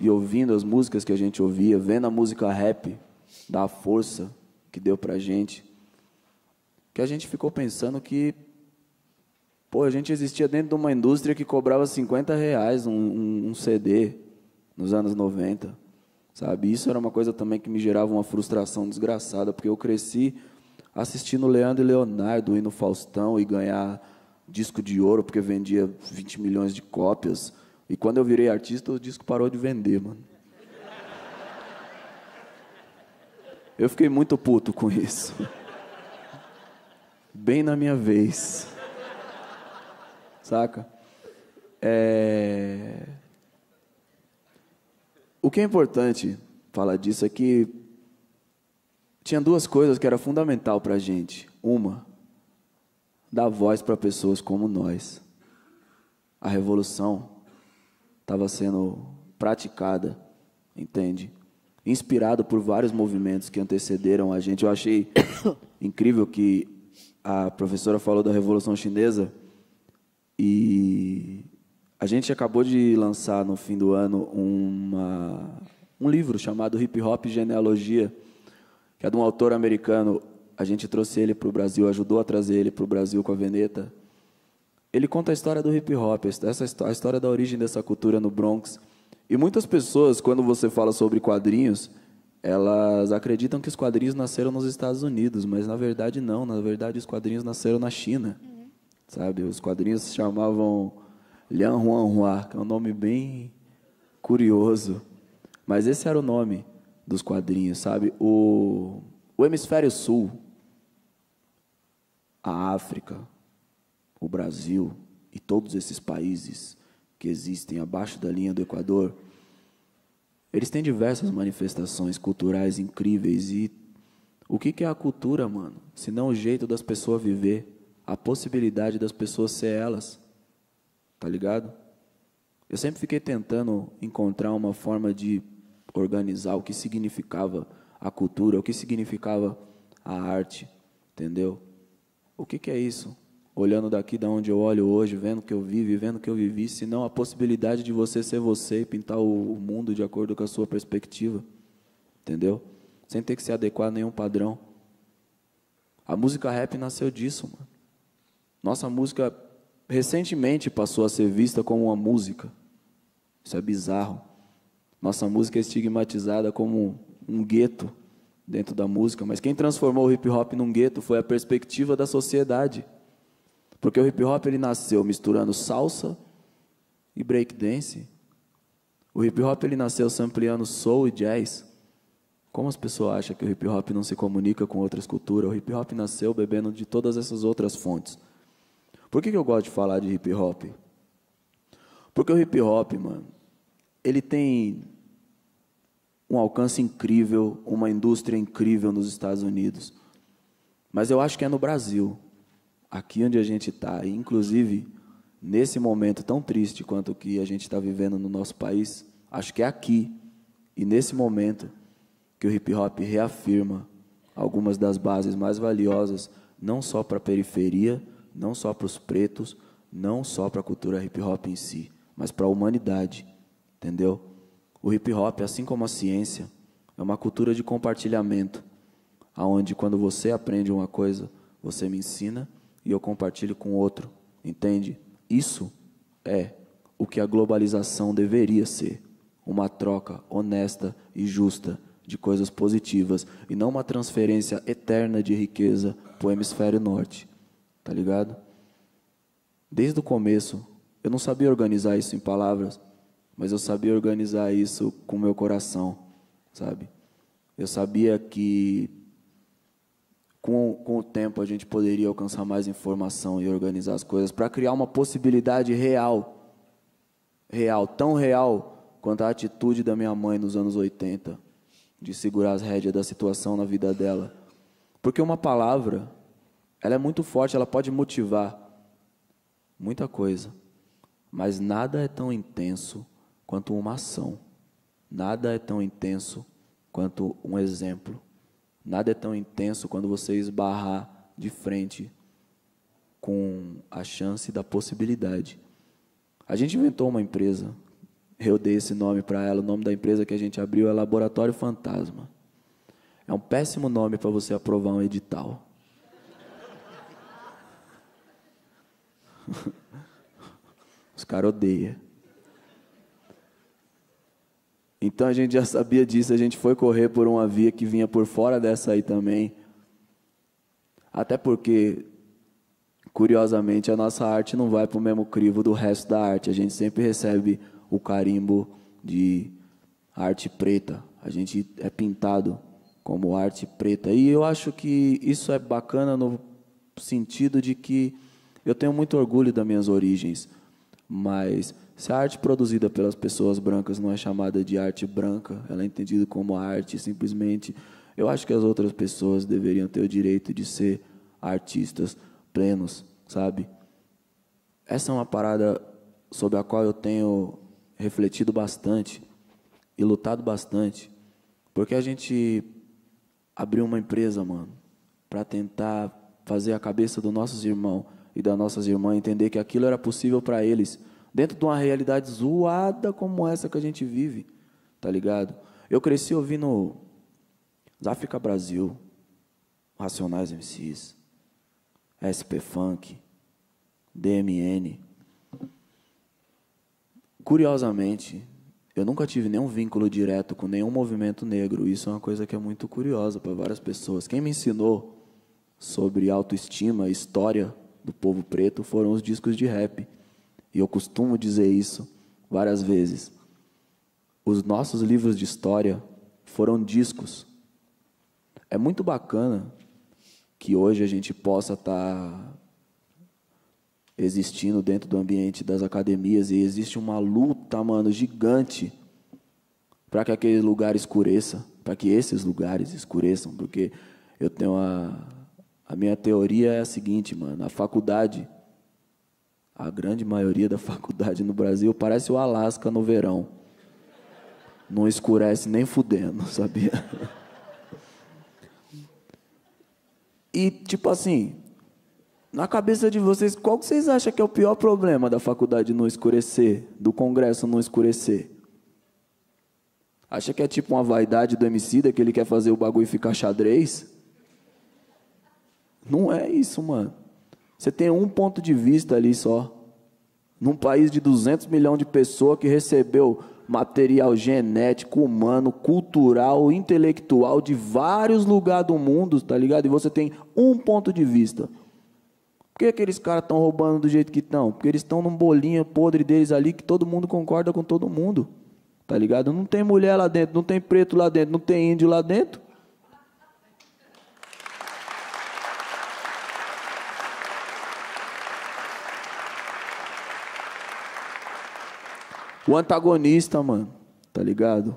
e ouvindo as músicas que a gente ouvia, vendo a música rap, da força que deu para a gente, que a gente ficou pensando que, pô, a gente existia dentro de uma indústria que cobrava cinquenta reais um, um, um C D nos anos noventa, sabe? Isso era uma coisa também que me gerava uma frustração desgraçada, porque eu cresci assistindo Leandro e Leonardo, ir no Faustão e ganhar disco de ouro, porque vendia vinte milhões de cópias. E quando eu virei artista, o disco parou de vender, mano. Eu fiquei muito puto com isso. Bem na minha vez. Saca? É... O que é importante falar disso é que tinha duas coisas que era fundamental para a gente. Uma, dar voz para pessoas como nós. A revolução estava sendo praticada, entende? Inspirado por vários movimentos que antecederam a gente. Eu achei incrível que a professora falou da Revolução Chinesa e... A gente acabou de lançar, no fim do ano, uma, um livro chamado Hip Hop Genealogia, que é de um autor americano. A gente trouxe ele para o Brasil, ajudou a trazer ele para o Brasil com a Veneta. Ele conta a história do hip hop, essa, a história da origem dessa cultura no Bronx. E muitas pessoas, quando você fala sobre quadrinhos, elas acreditam que os quadrinhos nasceram nos Estados Unidos, mas, na verdade, não. Na verdade, os quadrinhos nasceram na China. Uhum. Sabe? Os quadrinhos se chamavam... Lian Huan Hua, que é um nome bem curioso. Mas esse era o nome dos quadrinhos, sabe? O, o Hemisfério Sul, a África, o Brasil e todos esses países que existem abaixo da linha do Equador, eles têm diversas manifestações culturais incríveis. E o que que é a cultura, mano? Se não o jeito das pessoas viver, a possibilidade das pessoas ser elas. Tá ligado? Eu sempre fiquei tentando encontrar uma forma de organizar o que significava a cultura, o que significava a arte, entendeu? O que que é isso? Olhando daqui de onde eu olho hoje, vendo o que eu vivo e vendo o que eu vivi, senão a possibilidade de você ser você e pintar o mundo de acordo com a sua perspectiva, entendeu? Sem ter que se adequar a nenhum padrão. A música rap nasceu disso, mano. Nossa música... recentemente passou a ser vista como uma música. Isso é bizarro. Nossa música é estigmatizada como um gueto dentro da música, mas quem transformou o hip-hop num gueto foi a perspectiva da sociedade. Porque o hip-hop ele nasceu misturando salsa e breakdance. O hip-hop ele nasceu sampleando soul e jazz. Como as pessoas acham que o hip-hop não se comunica com outras culturas? O hip-hop nasceu bebendo de todas essas outras fontes. Por que que eu gosto de falar de hip hop? Porque o hip hop, mano, ele tem um alcance incrível, uma indústria incrível nos Estados Unidos. Mas eu acho que é no Brasil, aqui onde a gente está, e inclusive nesse momento tão triste quanto que a gente está vivendo no nosso país, acho que é aqui e nesse momento que o hip hop reafirma algumas das bases mais valiosas, não só para a periferia, não só para os pretos, não só para a cultura hip hop em si, mas para a humanidade, entendeu? O hip hop, assim como a ciência, é uma cultura de compartilhamento, aonde quando você aprende uma coisa, você me ensina e eu compartilho com outro, entende? Isso é o que a globalização deveria ser, uma troca honesta e justa de coisas positivas e não uma transferência eterna de riqueza para o hemisfério norte, tá ligado? Desde o começo, eu não sabia organizar isso em palavras, mas eu sabia organizar isso com meu coração, sabe? Eu sabia que com, com o tempo a gente poderia alcançar mais informação e organizar as coisas para criar uma possibilidade real, real, tão real quanto a atitude da minha mãe nos anos oitenta, de segurar as rédeas da situação na vida dela. Porque uma palavra, ela é muito forte, ela pode motivar muita coisa, mas nada é tão intenso quanto uma ação, nada é tão intenso quanto um exemplo, nada é tão intenso quando você esbarrar de frente com a chance da possibilidade. A gente inventou uma empresa, eu dei esse nome para ela, o nome da empresa que a gente abriu é Laboratório Fantasma. É um péssimo nome para você aprovar um edital. Os caras odeiam. Então a gente já sabia disso, a gente foi correr por uma via que vinha por fora dessa aí também. Até porque, curiosamente, a nossa arte não vai para o mesmo crivo do resto da arte. A gente sempre recebe o carimbo de arte preta. A gente é pintado como arte preta. E eu acho que isso é bacana no sentido de que eu tenho muito orgulho das minhas origens, mas se a arte produzida pelas pessoas brancas não é chamada de arte branca, ela é entendida como arte simplesmente, eu acho que as outras pessoas deveriam ter o direito de ser artistas plenos, sabe? Essa é uma parada sobre a qual eu tenho refletido bastante e lutado bastante, porque a gente abriu uma empresa, mano, para tentar fazer a cabeça dos nossos irmãos e das nossas irmãs entender que aquilo era possível para eles, dentro de uma realidade zoada como essa que a gente vive, tá ligado? Eu cresci ouvindo África Brasil, Racionais M Cs, S P Funk, D M N. Curiosamente, eu nunca tive nenhum vínculo direto com nenhum movimento negro, isso é uma coisa que é muito curiosa para várias pessoas. Quem me ensinou sobre autoestima, história do povo preto foram os discos de rap. E eu costumo dizer isso várias vezes. Os nossos livros de história foram discos. É muito bacana que hoje a gente possa estar existindo dentro do ambiente das academias e existe uma luta, mano, gigante para que aquele lugar escureça, para que esses lugares escureçam, porque eu tenho a A minha teoria é a seguinte, mano, a faculdade, a grande maioria da faculdade no Brasil parece o Alasca no verão. Não escurece nem fudendo, sabia? E, tipo assim, na cabeça de vocês, qual que vocês acham que é o pior problema da faculdade não escurecer, do Congresso não escurecer? Acha que é tipo uma vaidade do Emicida, que ele quer fazer o bagulho ficar xadrez? Não é isso, mano. Você tem um ponto de vista ali só. Num país de duzentos milhões de pessoas que recebeu material genético, humano, cultural, intelectual de vários lugares do mundo, tá ligado? E você tem um ponto de vista. Por que aqueles caras estão roubando do jeito que estão? Porque eles estão num bolinho podre deles ali que todo mundo concorda com todo mundo, tá ligado? Não tem mulher lá dentro, não tem preto lá dentro, não tem índio lá dentro. O antagonista, mano, tá ligado?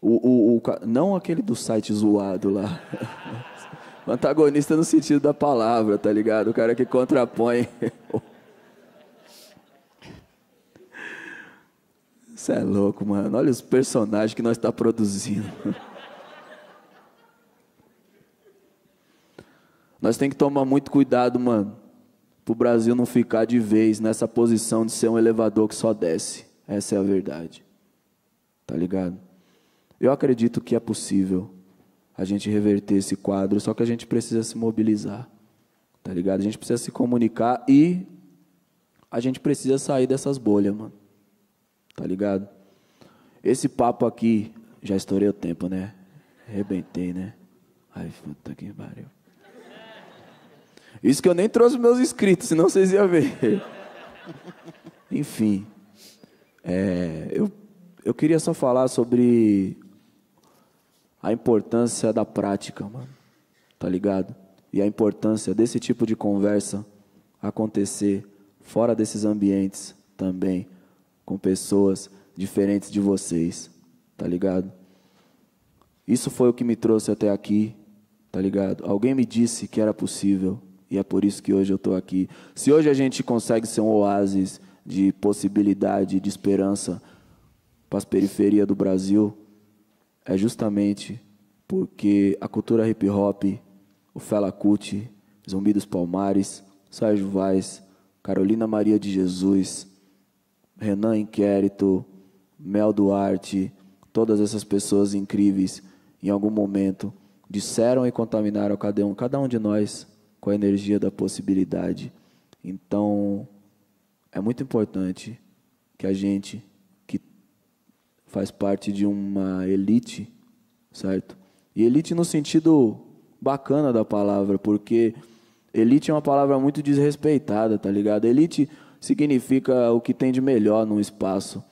O, o, o, não aquele do site zoado lá. O antagonista no sentido da palavra, tá ligado? O cara que contrapõe. Isso é louco, mano. Olha os personagens que nós tá produzindo. Nós tem que tomar muito cuidado, mano, pro Brasil não ficar de vez nessa posição de ser um elevador que só desce. Essa é a verdade. Tá ligado? Eu acredito que é possível a gente reverter esse quadro, só que a gente precisa se mobilizar. Tá ligado? A gente precisa se comunicar e a gente precisa sair dessas bolhas, mano. Tá ligado? Esse papo aqui, já estourei o tempo, né? Arrebentei, né? Ai, puta que pariu. Isso que eu nem trouxe meus inscritos, senão vocês iam ver. Enfim, é, eu, eu queria só falar sobre a importância da prática, mano, tá ligado? E a importância desse tipo de conversa acontecer fora desses ambientes também, com pessoas diferentes de vocês, tá ligado? Isso foi o que me trouxe até aqui, tá ligado? Alguém me disse que era possível. E é por isso que hoje eu estou aqui. Se hoje a gente consegue ser um oásis de possibilidade, de esperança para as periferias do Brasil, é justamente porque a cultura hip-hop, o Fela Kuti, Zumbi dos Palmares, Sérgio Vaz, Carolina Maria de Jesus, Renan Inquérito, Mel Duarte, todas essas pessoas incríveis, em algum momento, disseram e contaminaram cada um, cada um de nós, com a energia da possibilidade. Então, é muito importante que a gente, que faz parte de uma elite, certo? E elite no sentido bacana da palavra, porque elite é uma palavra muito desrespeitada, tá ligado? Elite significa o que tem de melhor num espaço.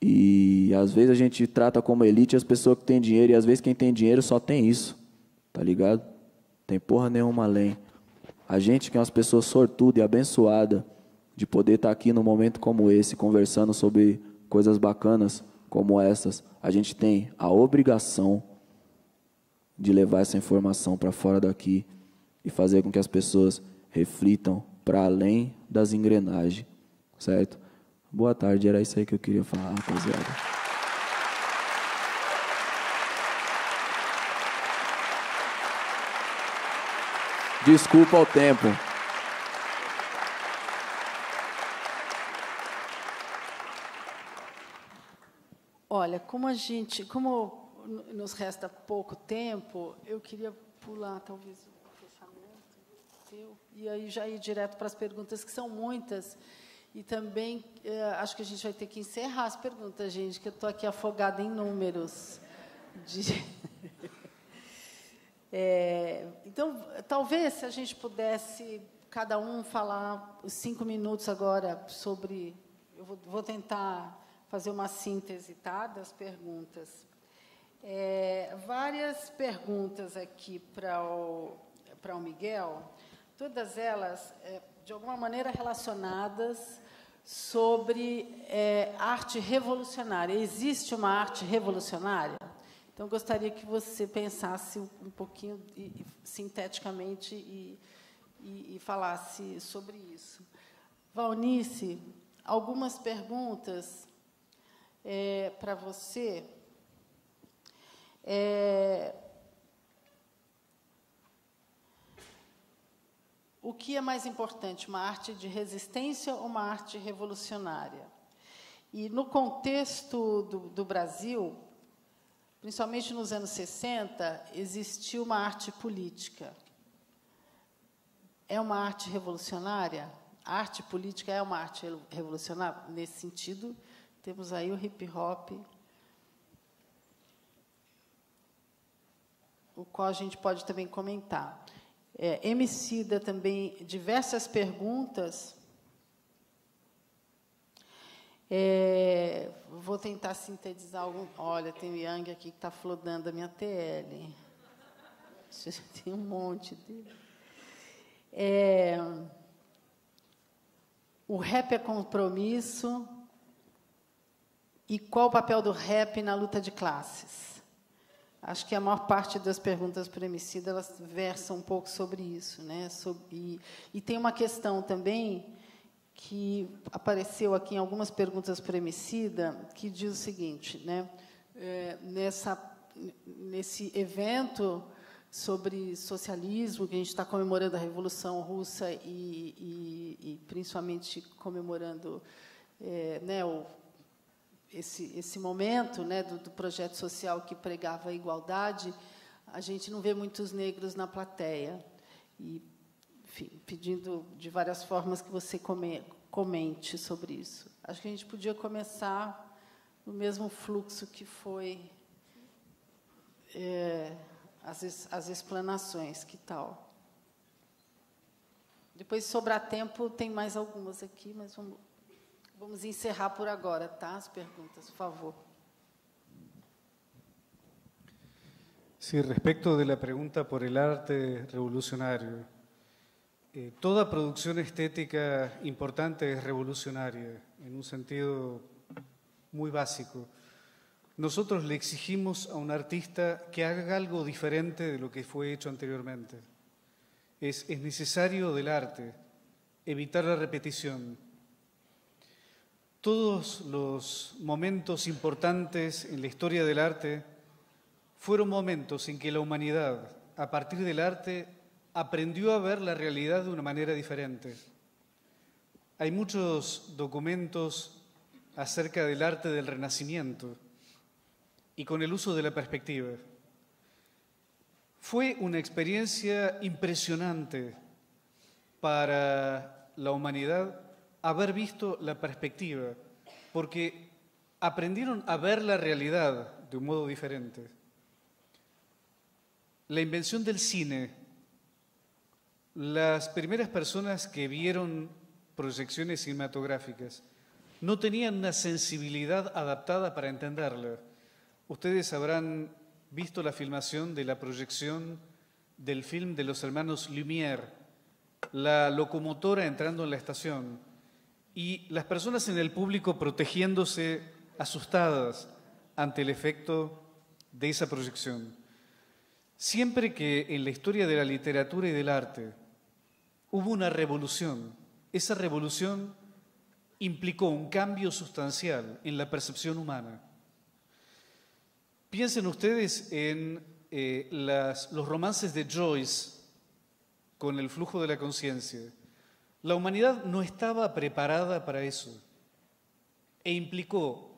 E, às vezes, a gente trata como elite as pessoas que têm dinheiro, e, às vezes, quem tem dinheiro só tem isso, tá ligado? Tem porra nenhuma além. A gente que é umas pessoas sortudas e abençoadas de poder estar aqui num momento como esse, conversando sobre coisas bacanas como essas, a gente tem a obrigação de levar essa informação para fora daqui e fazer com que as pessoas reflitam para além das engrenagens, certo? Boa tarde, era isso aí que eu queria falar, rapaziada. Desculpa o tempo. Olha, como a gente, como nos resta pouco tempo, eu queria pular talvez o fechamento e aí já ir direto para as perguntas, que são muitas, e também eh, acho que a gente vai ter que encerrar as perguntas, gente, que eu estou aqui afogada em números de... É, então, talvez, se a gente pudesse, cada um, falar cinco minutos agora sobre... Eu vou, vou tentar fazer uma síntese, tá, das perguntas. É, várias perguntas aqui para o, para o Miguel, todas elas, é, de alguma maneira, relacionadas sobre é, arte revolucionária. Existe uma arte revolucionária? Então, gostaria que você pensasse um pouquinho, e, sinteticamente, e, e, e falasse sobre isso. Walnice, algumas perguntas é, para você. É, o que é mais importante, uma arte de resistência ou uma arte revolucionária? E, no contexto do, do Brasil... Principalmente nos anos sessenta, existiu uma arte política. É uma arte revolucionária? A arte política é uma arte revolucionária? Nesse sentido, temos aí o hip-hop, o qual a gente pode também comentar. É, Emicida também, diversas perguntas. É, vou tentar sintetizar algum... Olha, tem o Yang aqui que está flodando a minha T L. Tem um monte dele. É, o rap é compromisso. E qual o papel do rap na luta de classes? Acho que a maior parte das perguntas para o Emicida, elas versam um pouco sobre isso, né? Sobre, e, e tem uma questão também que apareceu aqui em algumas perguntas para o Emicida, que diz o seguinte, né? É, nessa nesse evento sobre socialismo, que a gente está comemorando a Revolução Russa e, e, e principalmente, comemorando é, né, o, esse, esse momento né, do, do projeto social que pregava a igualdade, a gente não vê muitos negros na plateia. E, enfim, pedindo de várias formas que você come, comente sobre isso. Acho que a gente podia começar no mesmo fluxo que foi... É, as, as explanações, que tal? Depois, se sobrar tempo, tem mais algumas aqui, mas vamos, vamos encerrar por agora, tá? As perguntas, por favor. Sí, respecto de la pregunta por el arte revolucionario, eh, toda producción estética importante es revolucionaria, en un sentido muy básico. Nosotros le exigimos a un artista que haga algo diferente de lo que fue hecho anteriormente. Es, es necesario del arte evitar la repetición. Todos los momentos importantes en la historia del arte fueron momentos en que la humanidad, a partir del arte, aprendió a ver la realidad de una manera diferente. Hay muchos documentos acerca del arte del Renacimiento, y con el uso de la perspectiva. Fue una experiencia impresionante para la humanidad haber visto la perspectiva, porque aprendieron a ver la realidad de un modo diferente. La invención del cine, las primeras personas que vieron proyecciones cinematográficas no tenían una sensibilidad adaptada para entenderla. Ustedes habrán visto la filmación de la proyección del film de los hermanos Lumière, la locomotora entrando en la estación y las personas en el público protegiéndose, asustadas ante el efecto de esa proyección. Siempre que en la historia de la literatura y del arte hubo una revolución, esa revolución implicó un cambio sustancial en la percepción humana. Piensen ustedes en eh, las, los romances de Joyce con el flujo de la conciencia. La humanidad no estaba preparada para eso e implicó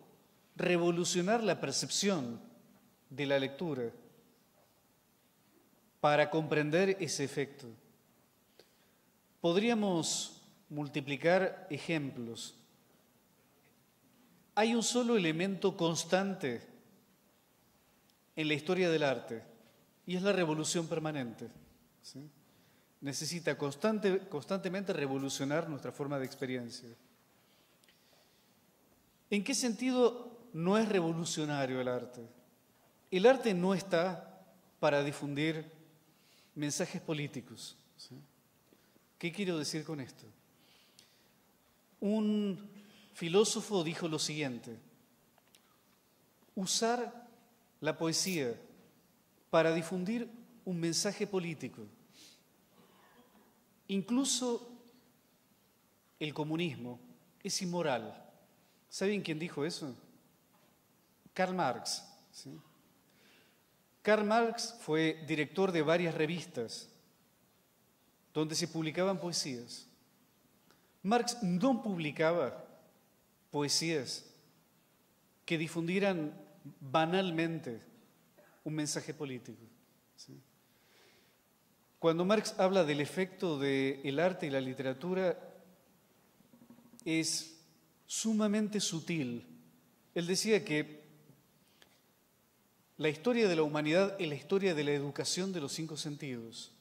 revolucionar la percepción de la lectura para comprender ese efecto. Podríamos multiplicar ejemplos. Hay un solo elemento constante en la historia del arte, y es la revolución permanente. ¿Sí? Necesita constante, constantemente revolucionar nuestra forma de experiencia. ¿En qué sentido no es revolucionario el arte? El arte no está para difundir mensajes políticos. ¿Sí? ¿Qué quiero decir con esto? Un filósofo dijo lo siguiente: usar la poesía para difundir un mensaje político. Incluso el comunismo es inmoral. ¿Saben quién dijo eso? Karl Marx. ¿Sí? Karl Marx fue director de varias revistas donde se publicaban poesías. Marx no publicaba poesías que difundieran banalmente un mensaje político. ¿Sí? Cuando Marx habla del efecto del arte y la literatura, es sumamente sutil. Él decía que la historia de la humanidad es la historia de la educación de los cinco sentidos,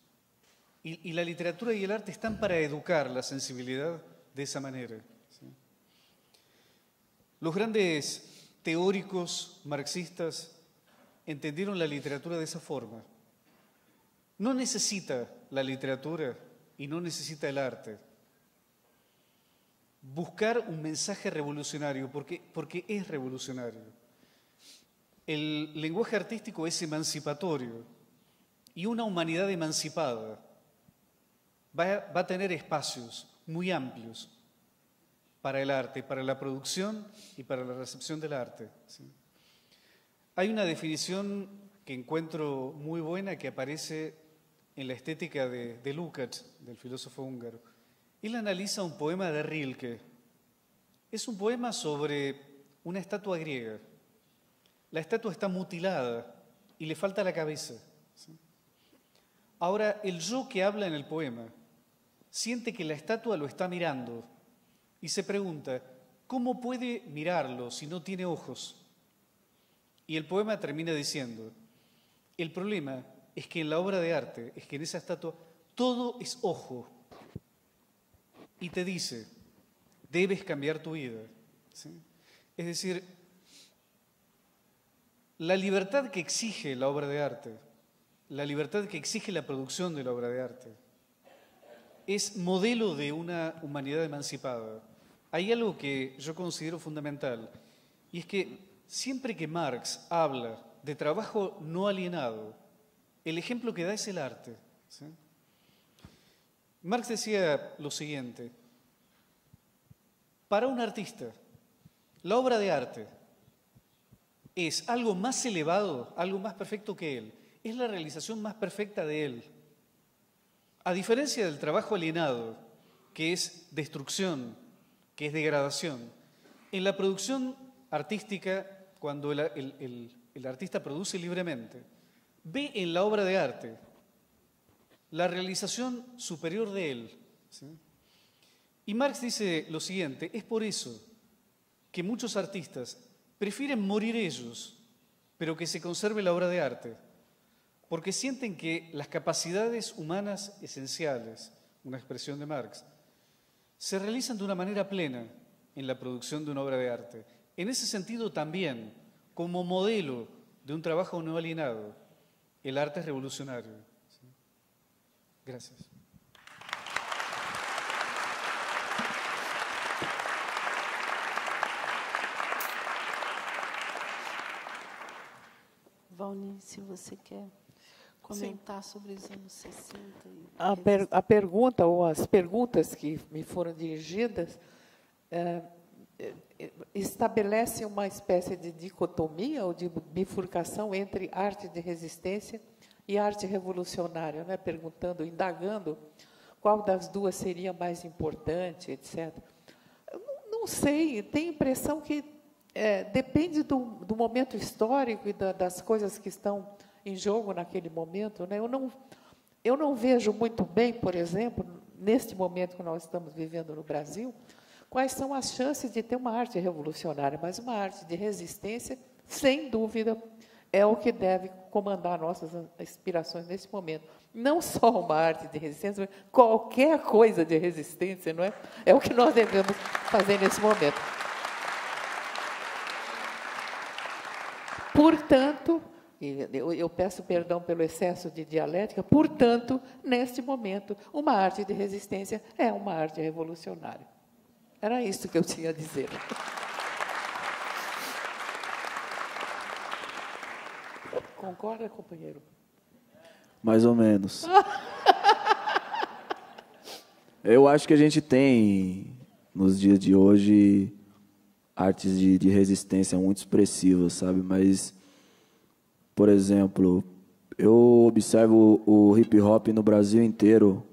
y, y la literatura y el arte están para educar la sensibilidad de esa manera. ¿Sí? Los grandes teóricos marxistas entendieron la literatura de esa forma. No necesita la literatura y no necesita el arte. buscar un mensaje revolucionario, porque, porque es revolucionario. El lenguaje artístico es emancipatorio y una humanidad emancipada va a, va a tener espacios muy amplios para el arte, para la producción y para la recepción del arte, ¿sí? Hay una definición que encuentro muy buena que aparece en la estética de, de Lukács, del filósofo húngaro. Él analiza un poema de Rilke. Es un poema sobre una estatua griega. La estatua está mutilada y le falta la cabeza, ¿sí? Ahora, el yo que habla en el poema siente que la estatua lo está mirando y se pregunta, ¿cómo puede mirarlo si no tiene ojos? Y el poema termina diciendo, el problema es que en la obra de arte, es que en esa estatua, todo es ojo. Y te dice, debes cambiar tu vida, ¿sí? Es decir, la libertad que exige la obra de arte, la libertad que exige la producción de la obra de arte, es modelo de una humanidad emancipada. Hay algo que yo considero fundamental, y es que siempre que Marx habla de trabajo no alienado, el ejemplo que da es el arte, ¿sí? Marx decía lo siguiente, para un artista, la obra de arte es algo más elevado, algo más perfecto que él, es la realización más perfecta de él. A diferencia del trabajo alienado, que es destrucción, que es degradación, en la producción artística, cuando el, el, el, el artista produce libremente, ve en la obra de arte la realización superior de él, ¿sí? Y Marx dice lo siguiente, es por eso que muchos artistas prefieren morir ellos, pero que se conserve la obra de arte, porque sienten que las capacidades humanas esenciales, una expresión de Marx, se realizan de una manera plena en la producción de una obra de arte. En ese sentido también, como modelo de un trabajo no alienado, el arte es revolucionario. Gracias. Walnice, você quer comentar Sim. sobre os anos sessenta? E... A, per a pergunta ou as perguntas que me foram dirigidas é, estabelece uma espécie de dicotomia ou de bifurcação entre arte de resistência e arte revolucionária, né? Perguntando, indagando qual das duas seria mais importante, etcétera. Eu não, não sei, tenho a impressão que é, depende do, do momento histórico e da, das coisas que estão em jogo naquele momento, né? Eu não, eu não vejo muito bem, por exemplo, neste momento que nós estamos vivendo no Brasil, quais são as chances de ter uma arte revolucionária, mas uma arte de resistência, sem dúvida, é o que deve comandar nossas aspirações nesse momento. Não só uma arte de resistência, mas qualquer coisa de resistência, não é? É o que nós devemos fazer nesse momento. Portanto, eu peço perdão pelo excesso de dialética, portanto, neste momento, uma arte de resistência é uma arte revolucionária. Era isso que eu tinha a dizer. Concorda, companheiro? Mais ou menos. Eu acho que a gente tem, nos dias de hoje, artes de, de resistência muito expressivas, sabe? Mas, por exemplo, eu observo o hip-hop no Brasil inteiro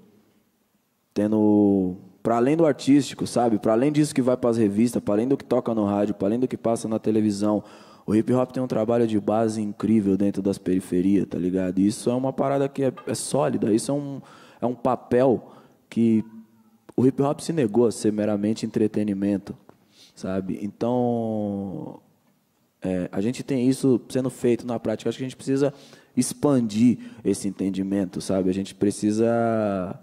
tendo, para além do artístico, sabe? Para além disso que vai para as revistas, para além do que toca no rádio, para além do que passa na televisão, o hip-hop tem um trabalho de base incrível dentro das periferias, tá ligado? Isso é uma parada que é, é sólida, isso é um, é um papel que o hip-hop se negou a ser meramente entretenimento, sabe? Então, é, a gente tem isso sendo feito na prática. Acho que a gente precisa expandir esse entendimento, sabe? A gente precisa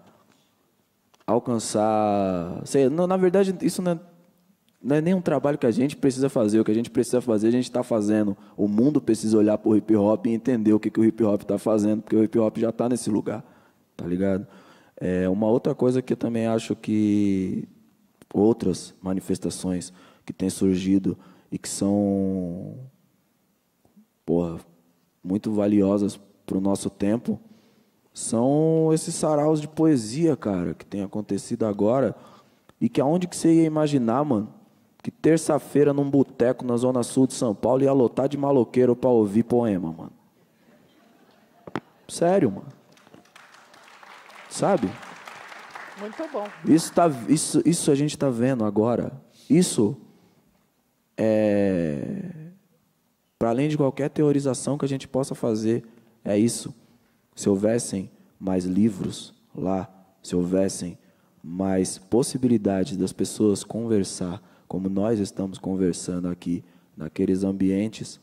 alcançar... Sei, não, na verdade, isso não é... Não é nem um trabalho que a gente precisa fazer, o que a gente precisa fazer, a gente está fazendo. O mundo precisa olhar para o hip-hop e entender o que, que o hip-hop está fazendo, porque o hip-hop já está nesse lugar, tá ligado? É, uma outra coisa que eu também acho que outras manifestações que têm surgido e que são, porra, muito valiosas para o nosso tempo, são esses saraus de poesia, cara, que tem acontecido agora. E que aonde que você ia imaginar, mano, que terça-feira num boteco na zona sul de São Paulo ia lotar de maloqueiro para ouvir poema, mano. Sério, mano. Sabe? Muito bom. Isso, tá, isso, isso a gente está vendo agora. Isso é... Para além de qualquer teorização que a gente possa fazer, é isso. Se houvessem mais livros lá, se houvessem mais possibilidades das pessoas conversar, como nós estamos conversando aqui, naqueles ambientes,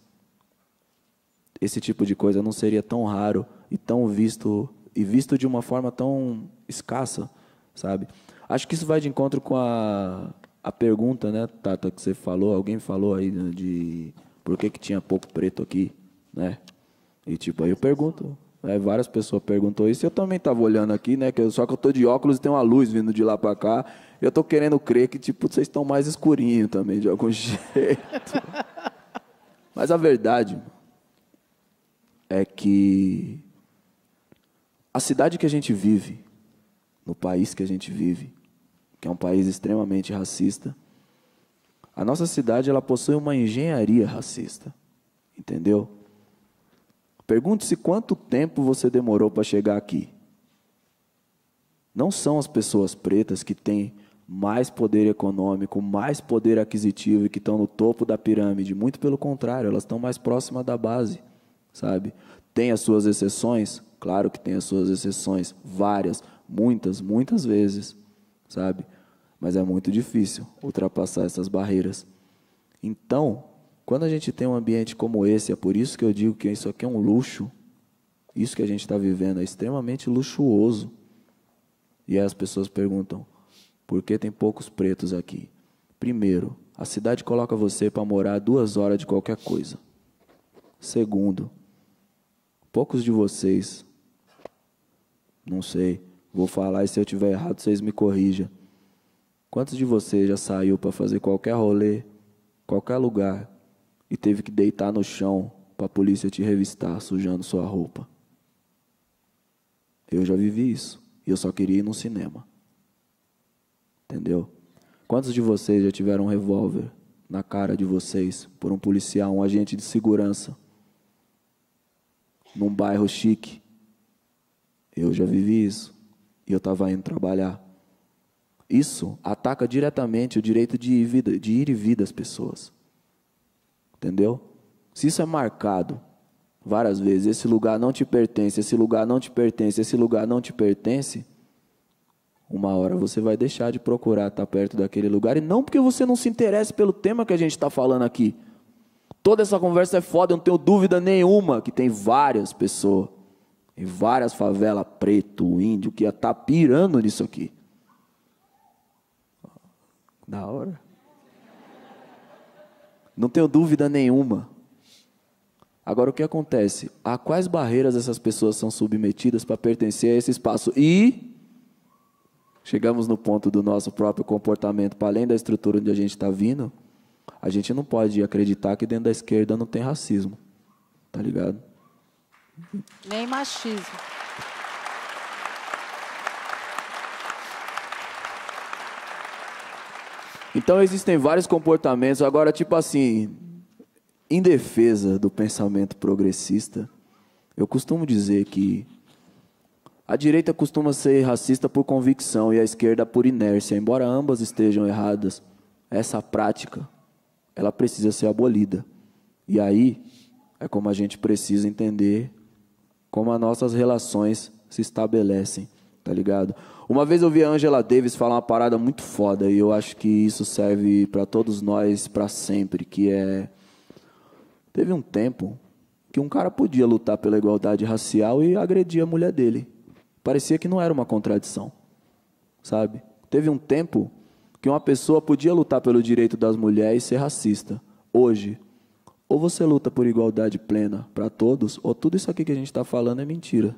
esse tipo de coisa não seria tão raro e tão visto, e visto de uma forma tão escassa, sabe? Acho que isso vai de encontro com a, a pergunta, né, Tata, que você falou, alguém falou aí de por que que tinha pouco preto aqui, né? E tipo, aí eu pergunto... É, várias pessoas perguntou isso, eu também estava olhando aqui, né? Que eu, só que eu estou de óculos e tem uma luz vindo de lá para cá. Eu estou querendo crer que tipo, vocês estão mais escurinhos também, de algum jeito. Mas a verdade é que a cidade que a gente vive, no país que a gente vive, que é um país extremamente racista, a nossa cidade ela possui uma engenharia racista, entendeu? Pergunte-se quanto tempo você demorou para chegar aqui. Não são as pessoas pretas que têm mais poder econômico, mais poder aquisitivo e que estão no topo da pirâmide. Muito pelo contrário, elas estão mais próximas da base, sabe? Tem as suas exceções? Claro que tem as suas exceções, várias, muitas, muitas vezes, sabe? Mas é muito difícil ultrapassar essas barreiras. Então, quando a gente tem um ambiente como esse, é por isso que eu digo que isso aqui é um luxo, isso que a gente está vivendo é extremamente luxuoso. E aí as pessoas perguntam, por que tem poucos pretos aqui? Primeiro, a cidade coloca você para morar duas horas de qualquer coisa. Segundo, poucos de vocês, não sei, vou falar e se eu tiver errado vocês me corrijam. Quantos de vocês já saiu para fazer qualquer rolê, qualquer lugar, e teve que deitar no chão para a polícia te revistar, sujando sua roupa? Eu já vivi isso. E eu só queria ir num cinema. Entendeu? Quantos de vocês já tiveram um revólver na cara de vocês por um policial, um agente de segurança, num bairro chique? Eu já vivi isso. E eu estava indo trabalhar. Isso ataca diretamente o direito de ir, vida, de ir e vir das pessoas. Entendeu? Se isso é marcado várias vezes, esse lugar não te pertence, esse lugar não te pertence, esse lugar não te pertence, uma hora você vai deixar de procurar estar perto daquele lugar, e não porque você não se interesse pelo tema que a gente está falando aqui. Toda essa conversa é foda, eu não tenho dúvida nenhuma que tem várias pessoas, em várias favelas, preto, índio, que ia estar pirando nisso aqui. Da hora. Não tenho dúvida nenhuma. Agora, o que acontece? A quais barreiras essas pessoas são submetidas para pertencer a esse espaço? E chegamos no ponto do nosso próprio comportamento, para além da estrutura onde a gente está vindo, a gente não pode acreditar que dentro da esquerda não tem racismo. Tá ligado? Nem machismo. Então, existem vários comportamentos. Agora, tipo assim, em defesa do pensamento progressista, eu costumo dizer que a direita costuma ser racista por convicção e a esquerda por inércia. Embora ambas estejam erradas, essa prática, ela precisa ser abolida. E aí, é como a gente precisa entender como as nossas relações se estabelecem, tá ligado? Uma vez eu vi a Angela Davis falar uma parada muito foda, e eu acho que isso serve para todos nós para sempre, que é... Teve um tempo que um cara podia lutar pela igualdade racial e agredir a mulher dele. Parecia que não era uma contradição, sabe? Teve um tempo que uma pessoa podia lutar pelo direito das mulheres e ser racista. Hoje, ou você luta por igualdade plena para todos, ou tudo isso aqui que a gente está falando é mentira.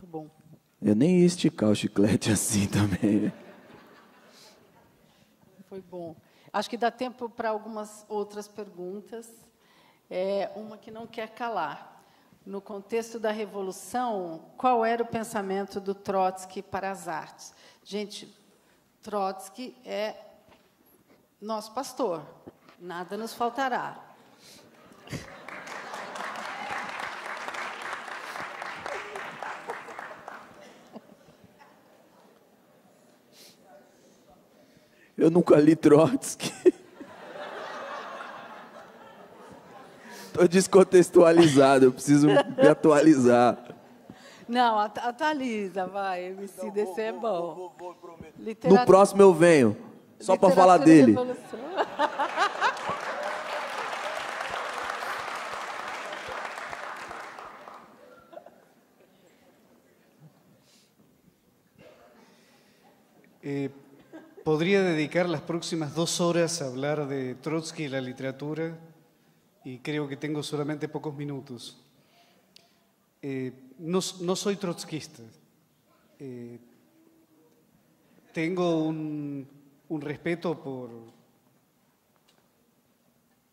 muito bom. Eu nem ia esticar o chiclete assim também. Foi bom. Acho que dá tempo para algumas outras perguntas. É, uma que não quer calar. No contexto da Revolução, qual era o pensamento do Trotsky para as artes? Gente, Trotsky é nosso pastor. Nada nos faltará. Eu nunca li Trotsky. Estou descontextualizado, eu preciso me atualizar. Não, atualiza, vai. Emicida, esse é bom. Vou, vou, vou, Literatura... No próximo eu venho, só para falar dele. eh, Podría dedicar las próximas dos horas a hablar de Trotsky y la literatura, y creo que tengo solamente pocos minutos. Eh, no, no soy trotskista. Eh, tengo un, un respeto por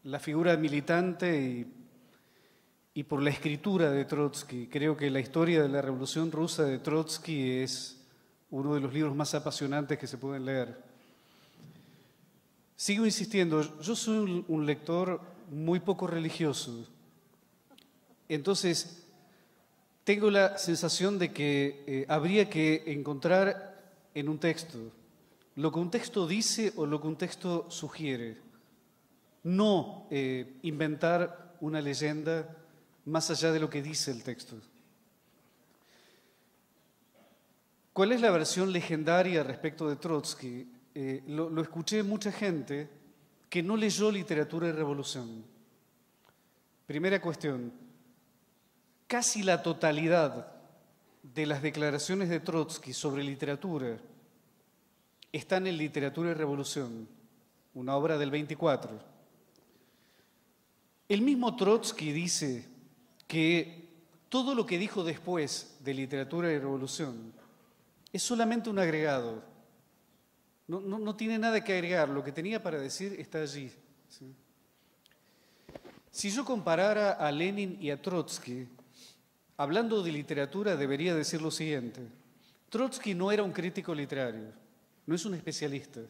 la figura militante y, y por la escritura de Trotsky. Creo que la historia de la Revolución Rusa de Trotsky es uno de los libros más apasionantes que se pueden leer. Sigo insistiendo, yo soy un, un lector muy poco religioso. Entonces, tengo la sensación de que eh, habría que encontrar en un texto lo que un texto dice o lo que un texto sugiere. No eh, inventar una leyenda más allá de lo que dice el texto. ¿Cuál es la versión legendaria respecto de Trotsky? Eh, lo, lo escuché mucha gente que no leyó literatura y revolución. Primera cuestión, casi la totalidad de las declaraciones de Trotsky sobre literatura están en Literatura y Revolución, una obra del veinticuatro. El mismo Trotsky dice que todo lo que dijo después de Literatura y Revolución es solamente un agregado. No, no, no tiene nada que agregar, lo que tenía para decir está allí. ¿Sí? Si yo comparara a Lenin y a Trotsky, hablando de literatura debería decir lo siguiente. Trotsky no era un crítico literario, no es un especialista,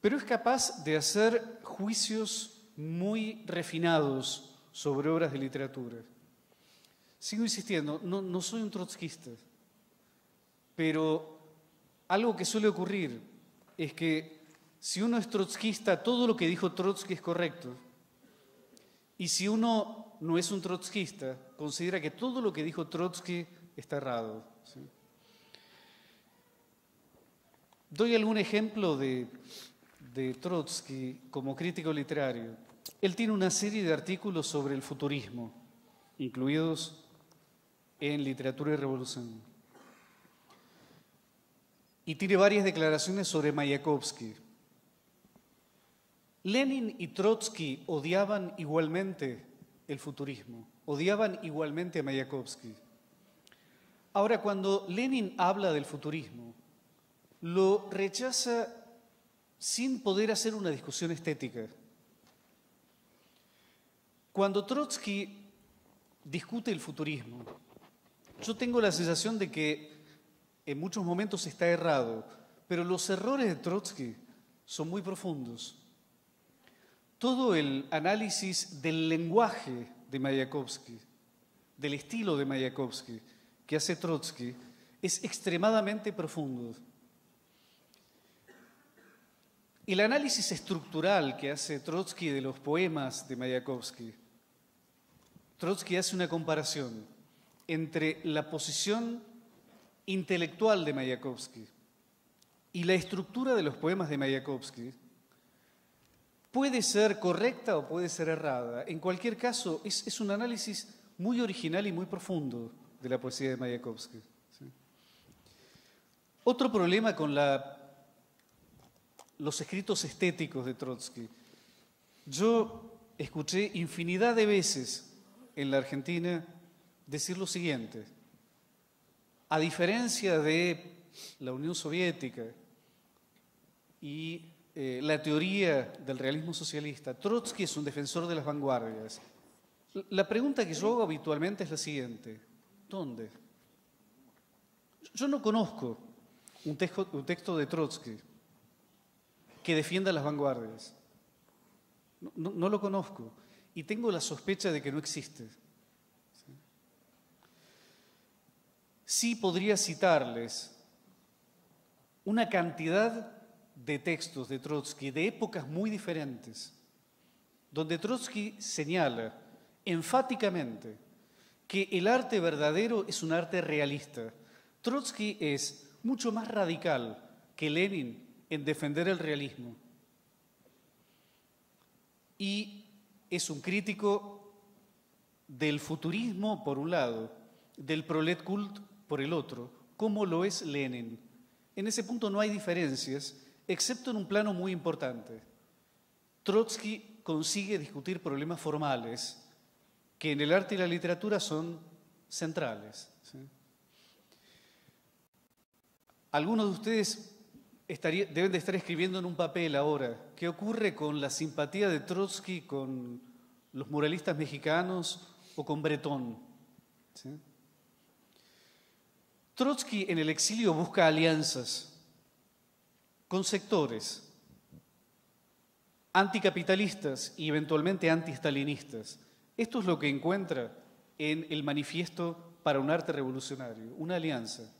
pero es capaz de hacer juicios muy refinados sobre obras de literatura. Sigo insistiendo, no, no soy un trotskista, pero... algo que suele ocurrir es que si uno es trotskista, todo lo que dijo Trotsky es correcto. Y si uno no es un trotskista, considera que todo lo que dijo Trotsky está errado. ¿Sí? Doy algún ejemplo de, de Trotsky como crítico literario. Él tiene una serie de artículos sobre el futurismo, incluidos en Literatura y Revolución. Y tiene varias declaraciones sobre Mayakovsky. Lenin y Trotsky odiaban igualmente el futurismo, odiaban igualmente a Mayakovsky. Ahora, cuando Lenin habla del futurismo, lo rechaza sin poder hacer una discusión estética. Cuando Trotsky discute el futurismo, yo tengo la sensación de que en muchos momentos está errado, pero los errores de Trotsky son muy profundos. Todo el análisis del lenguaje de Mayakovsky, del estilo de Mayakovsky que hace Trotsky, es extremadamente profundo. El análisis estructural que hace Trotsky de los poemas de Mayakovsky, Trotsky hace una comparación entre la posición intelectual de Mayakovsky y la estructura de los poemas de Mayakovsky puede ser correcta o puede ser errada. En cualquier caso, es, es un análisis muy original y muy profundo de la poesía de Mayakovsky. ¿Sí? Otro problema con la, los escritos estéticos de Trotsky. Yo escuché infinidad de veces en la Argentina decir lo siguiente. A diferencia de la Unión Soviética y eh, la teoría del realismo socialista, Trotsky es un defensor de las vanguardias. La pregunta que yo hago habitualmente es la siguiente. ¿Dónde? Yo no conozco un texto, un texto de Trotsky que defienda las vanguardias. No, no, no lo conozco. Y tengo la sospecha de que no existe. Sí, sí podría citarles una cantidad de textos de Trotsky de épocas muy diferentes, donde Trotsky señala enfáticamente que el arte verdadero es un arte realista. Trotsky es mucho más radical que Lenin en defender el realismo. Y es un crítico del futurismo por un lado, del prolet cult por el otro, como lo es Lenin. En ese punto no hay diferencias, excepto en un plano muy importante. Trotsky consigue discutir problemas formales que en el arte y la literatura son centrales. ¿Sí? Algunos de ustedes Estaría, deben de estar escribiendo en un papel ahora. ¿Qué ocurre con la simpatía de Trotsky con los muralistas mexicanos o con Breton? ¿Sí? Trotsky en el exilio busca alianzas con sectores anticapitalistas y eventualmente antiestalinistas. Esto es lo que encuentra en el Manifiesto para un Arte Revolucionario, una alianza.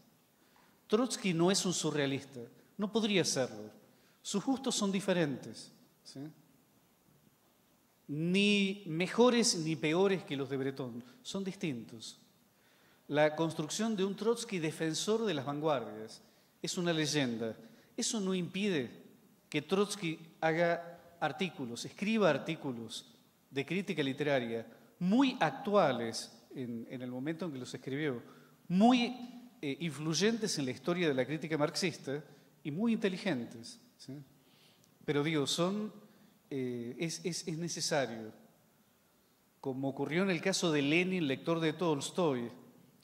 Trotsky no es un surrealista. No podría serlo. Sus gustos son diferentes. ¿Sí? Ni mejores ni peores que los de Breton. Son distintos. La construcción de un Trotsky defensor de las vanguardias es una leyenda. Eso no impide que Trotsky haga artículos, escriba artículos de crítica literaria muy actuales en, en el momento en que los escribió, muy eh, influyentes en la historia de la crítica marxista, y muy inteligentes. ¿Sí? Pero digo, son, eh, es, es, es necesario, como ocurrió en el caso de Lenin, lector de Tolstoy,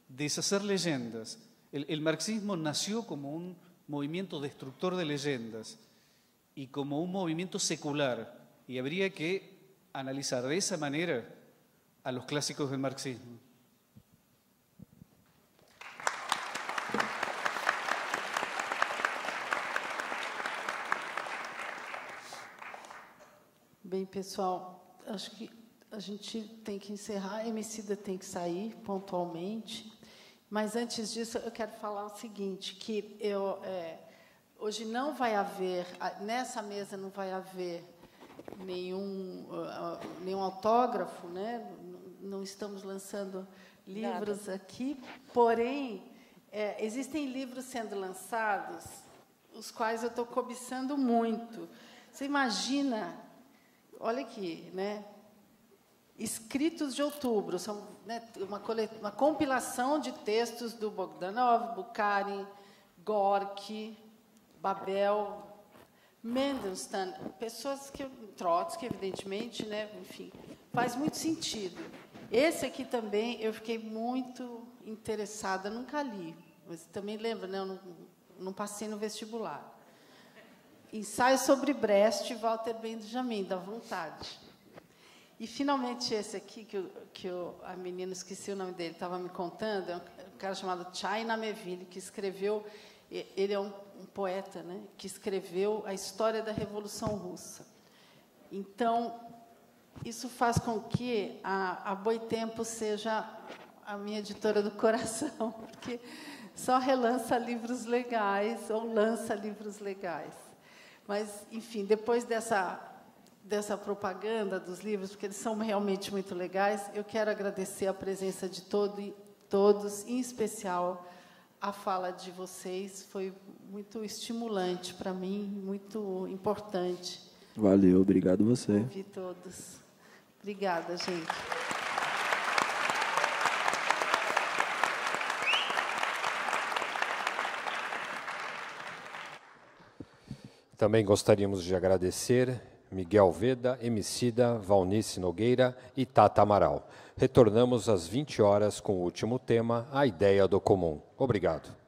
deshacer leyendas. El, el marxismo nació como un movimiento destructor de leyendas y como un movimiento secular, y habría que analizar de esa manera a los clásicos del marxismo. Bem, pessoal, acho que a gente tem que encerrar. A Emicida tem que sair pontualmente. Mas, antes disso, eu quero falar o seguinte, que eu, é, hoje não vai haver, nessa mesa não vai haver nenhum, uh, nenhum autógrafo, né? Não estamos lançando livros Nada. aqui. Porém, é, existem livros sendo lançados, os quais eu estou cobiçando muito. Você imagina... Olha aqui, né? Escritos de Outubro, são, né, uma, uma compilação de textos do Bogdanov, Bukharin, Gorky, Babel, Mendelssohn, pessoas que Trotsky, evidentemente, né? Enfim, faz muito sentido. Esse aqui também eu fiquei muito interessada, nunca li, mas também lembro, né? Eu não, não passei no vestibular. Ensaio sobre Brecht, Walter Benjamin, dá vontade. E, finalmente, esse aqui, que, eu, que eu, a menina, esqueci o nome dele, estava me contando, é um cara chamado Chayna Meville, que escreveu, ele é um, um poeta, né, que escreveu a história da Revolução Russa. Então, isso faz com que a, a Boitempo seja a minha editora do coração, porque só relança livros legais ou lança livros legais. Mas, enfim, depois dessa, dessa propaganda dos livros, porque eles são realmente muito legais, eu quero agradecer a presença de todo, todos, em especial a fala de vocês. Foi muito estimulante para mim, muito importante. Valeu, obrigado você. Ouvi todos. Obrigada, gente. Também gostaríamos de agradecer Miguel Vedda, Emicida, Walnice Nogueira e Tata Amaral. Retornamos às vinte horas com o último tema, a ideia do comum. Obrigado.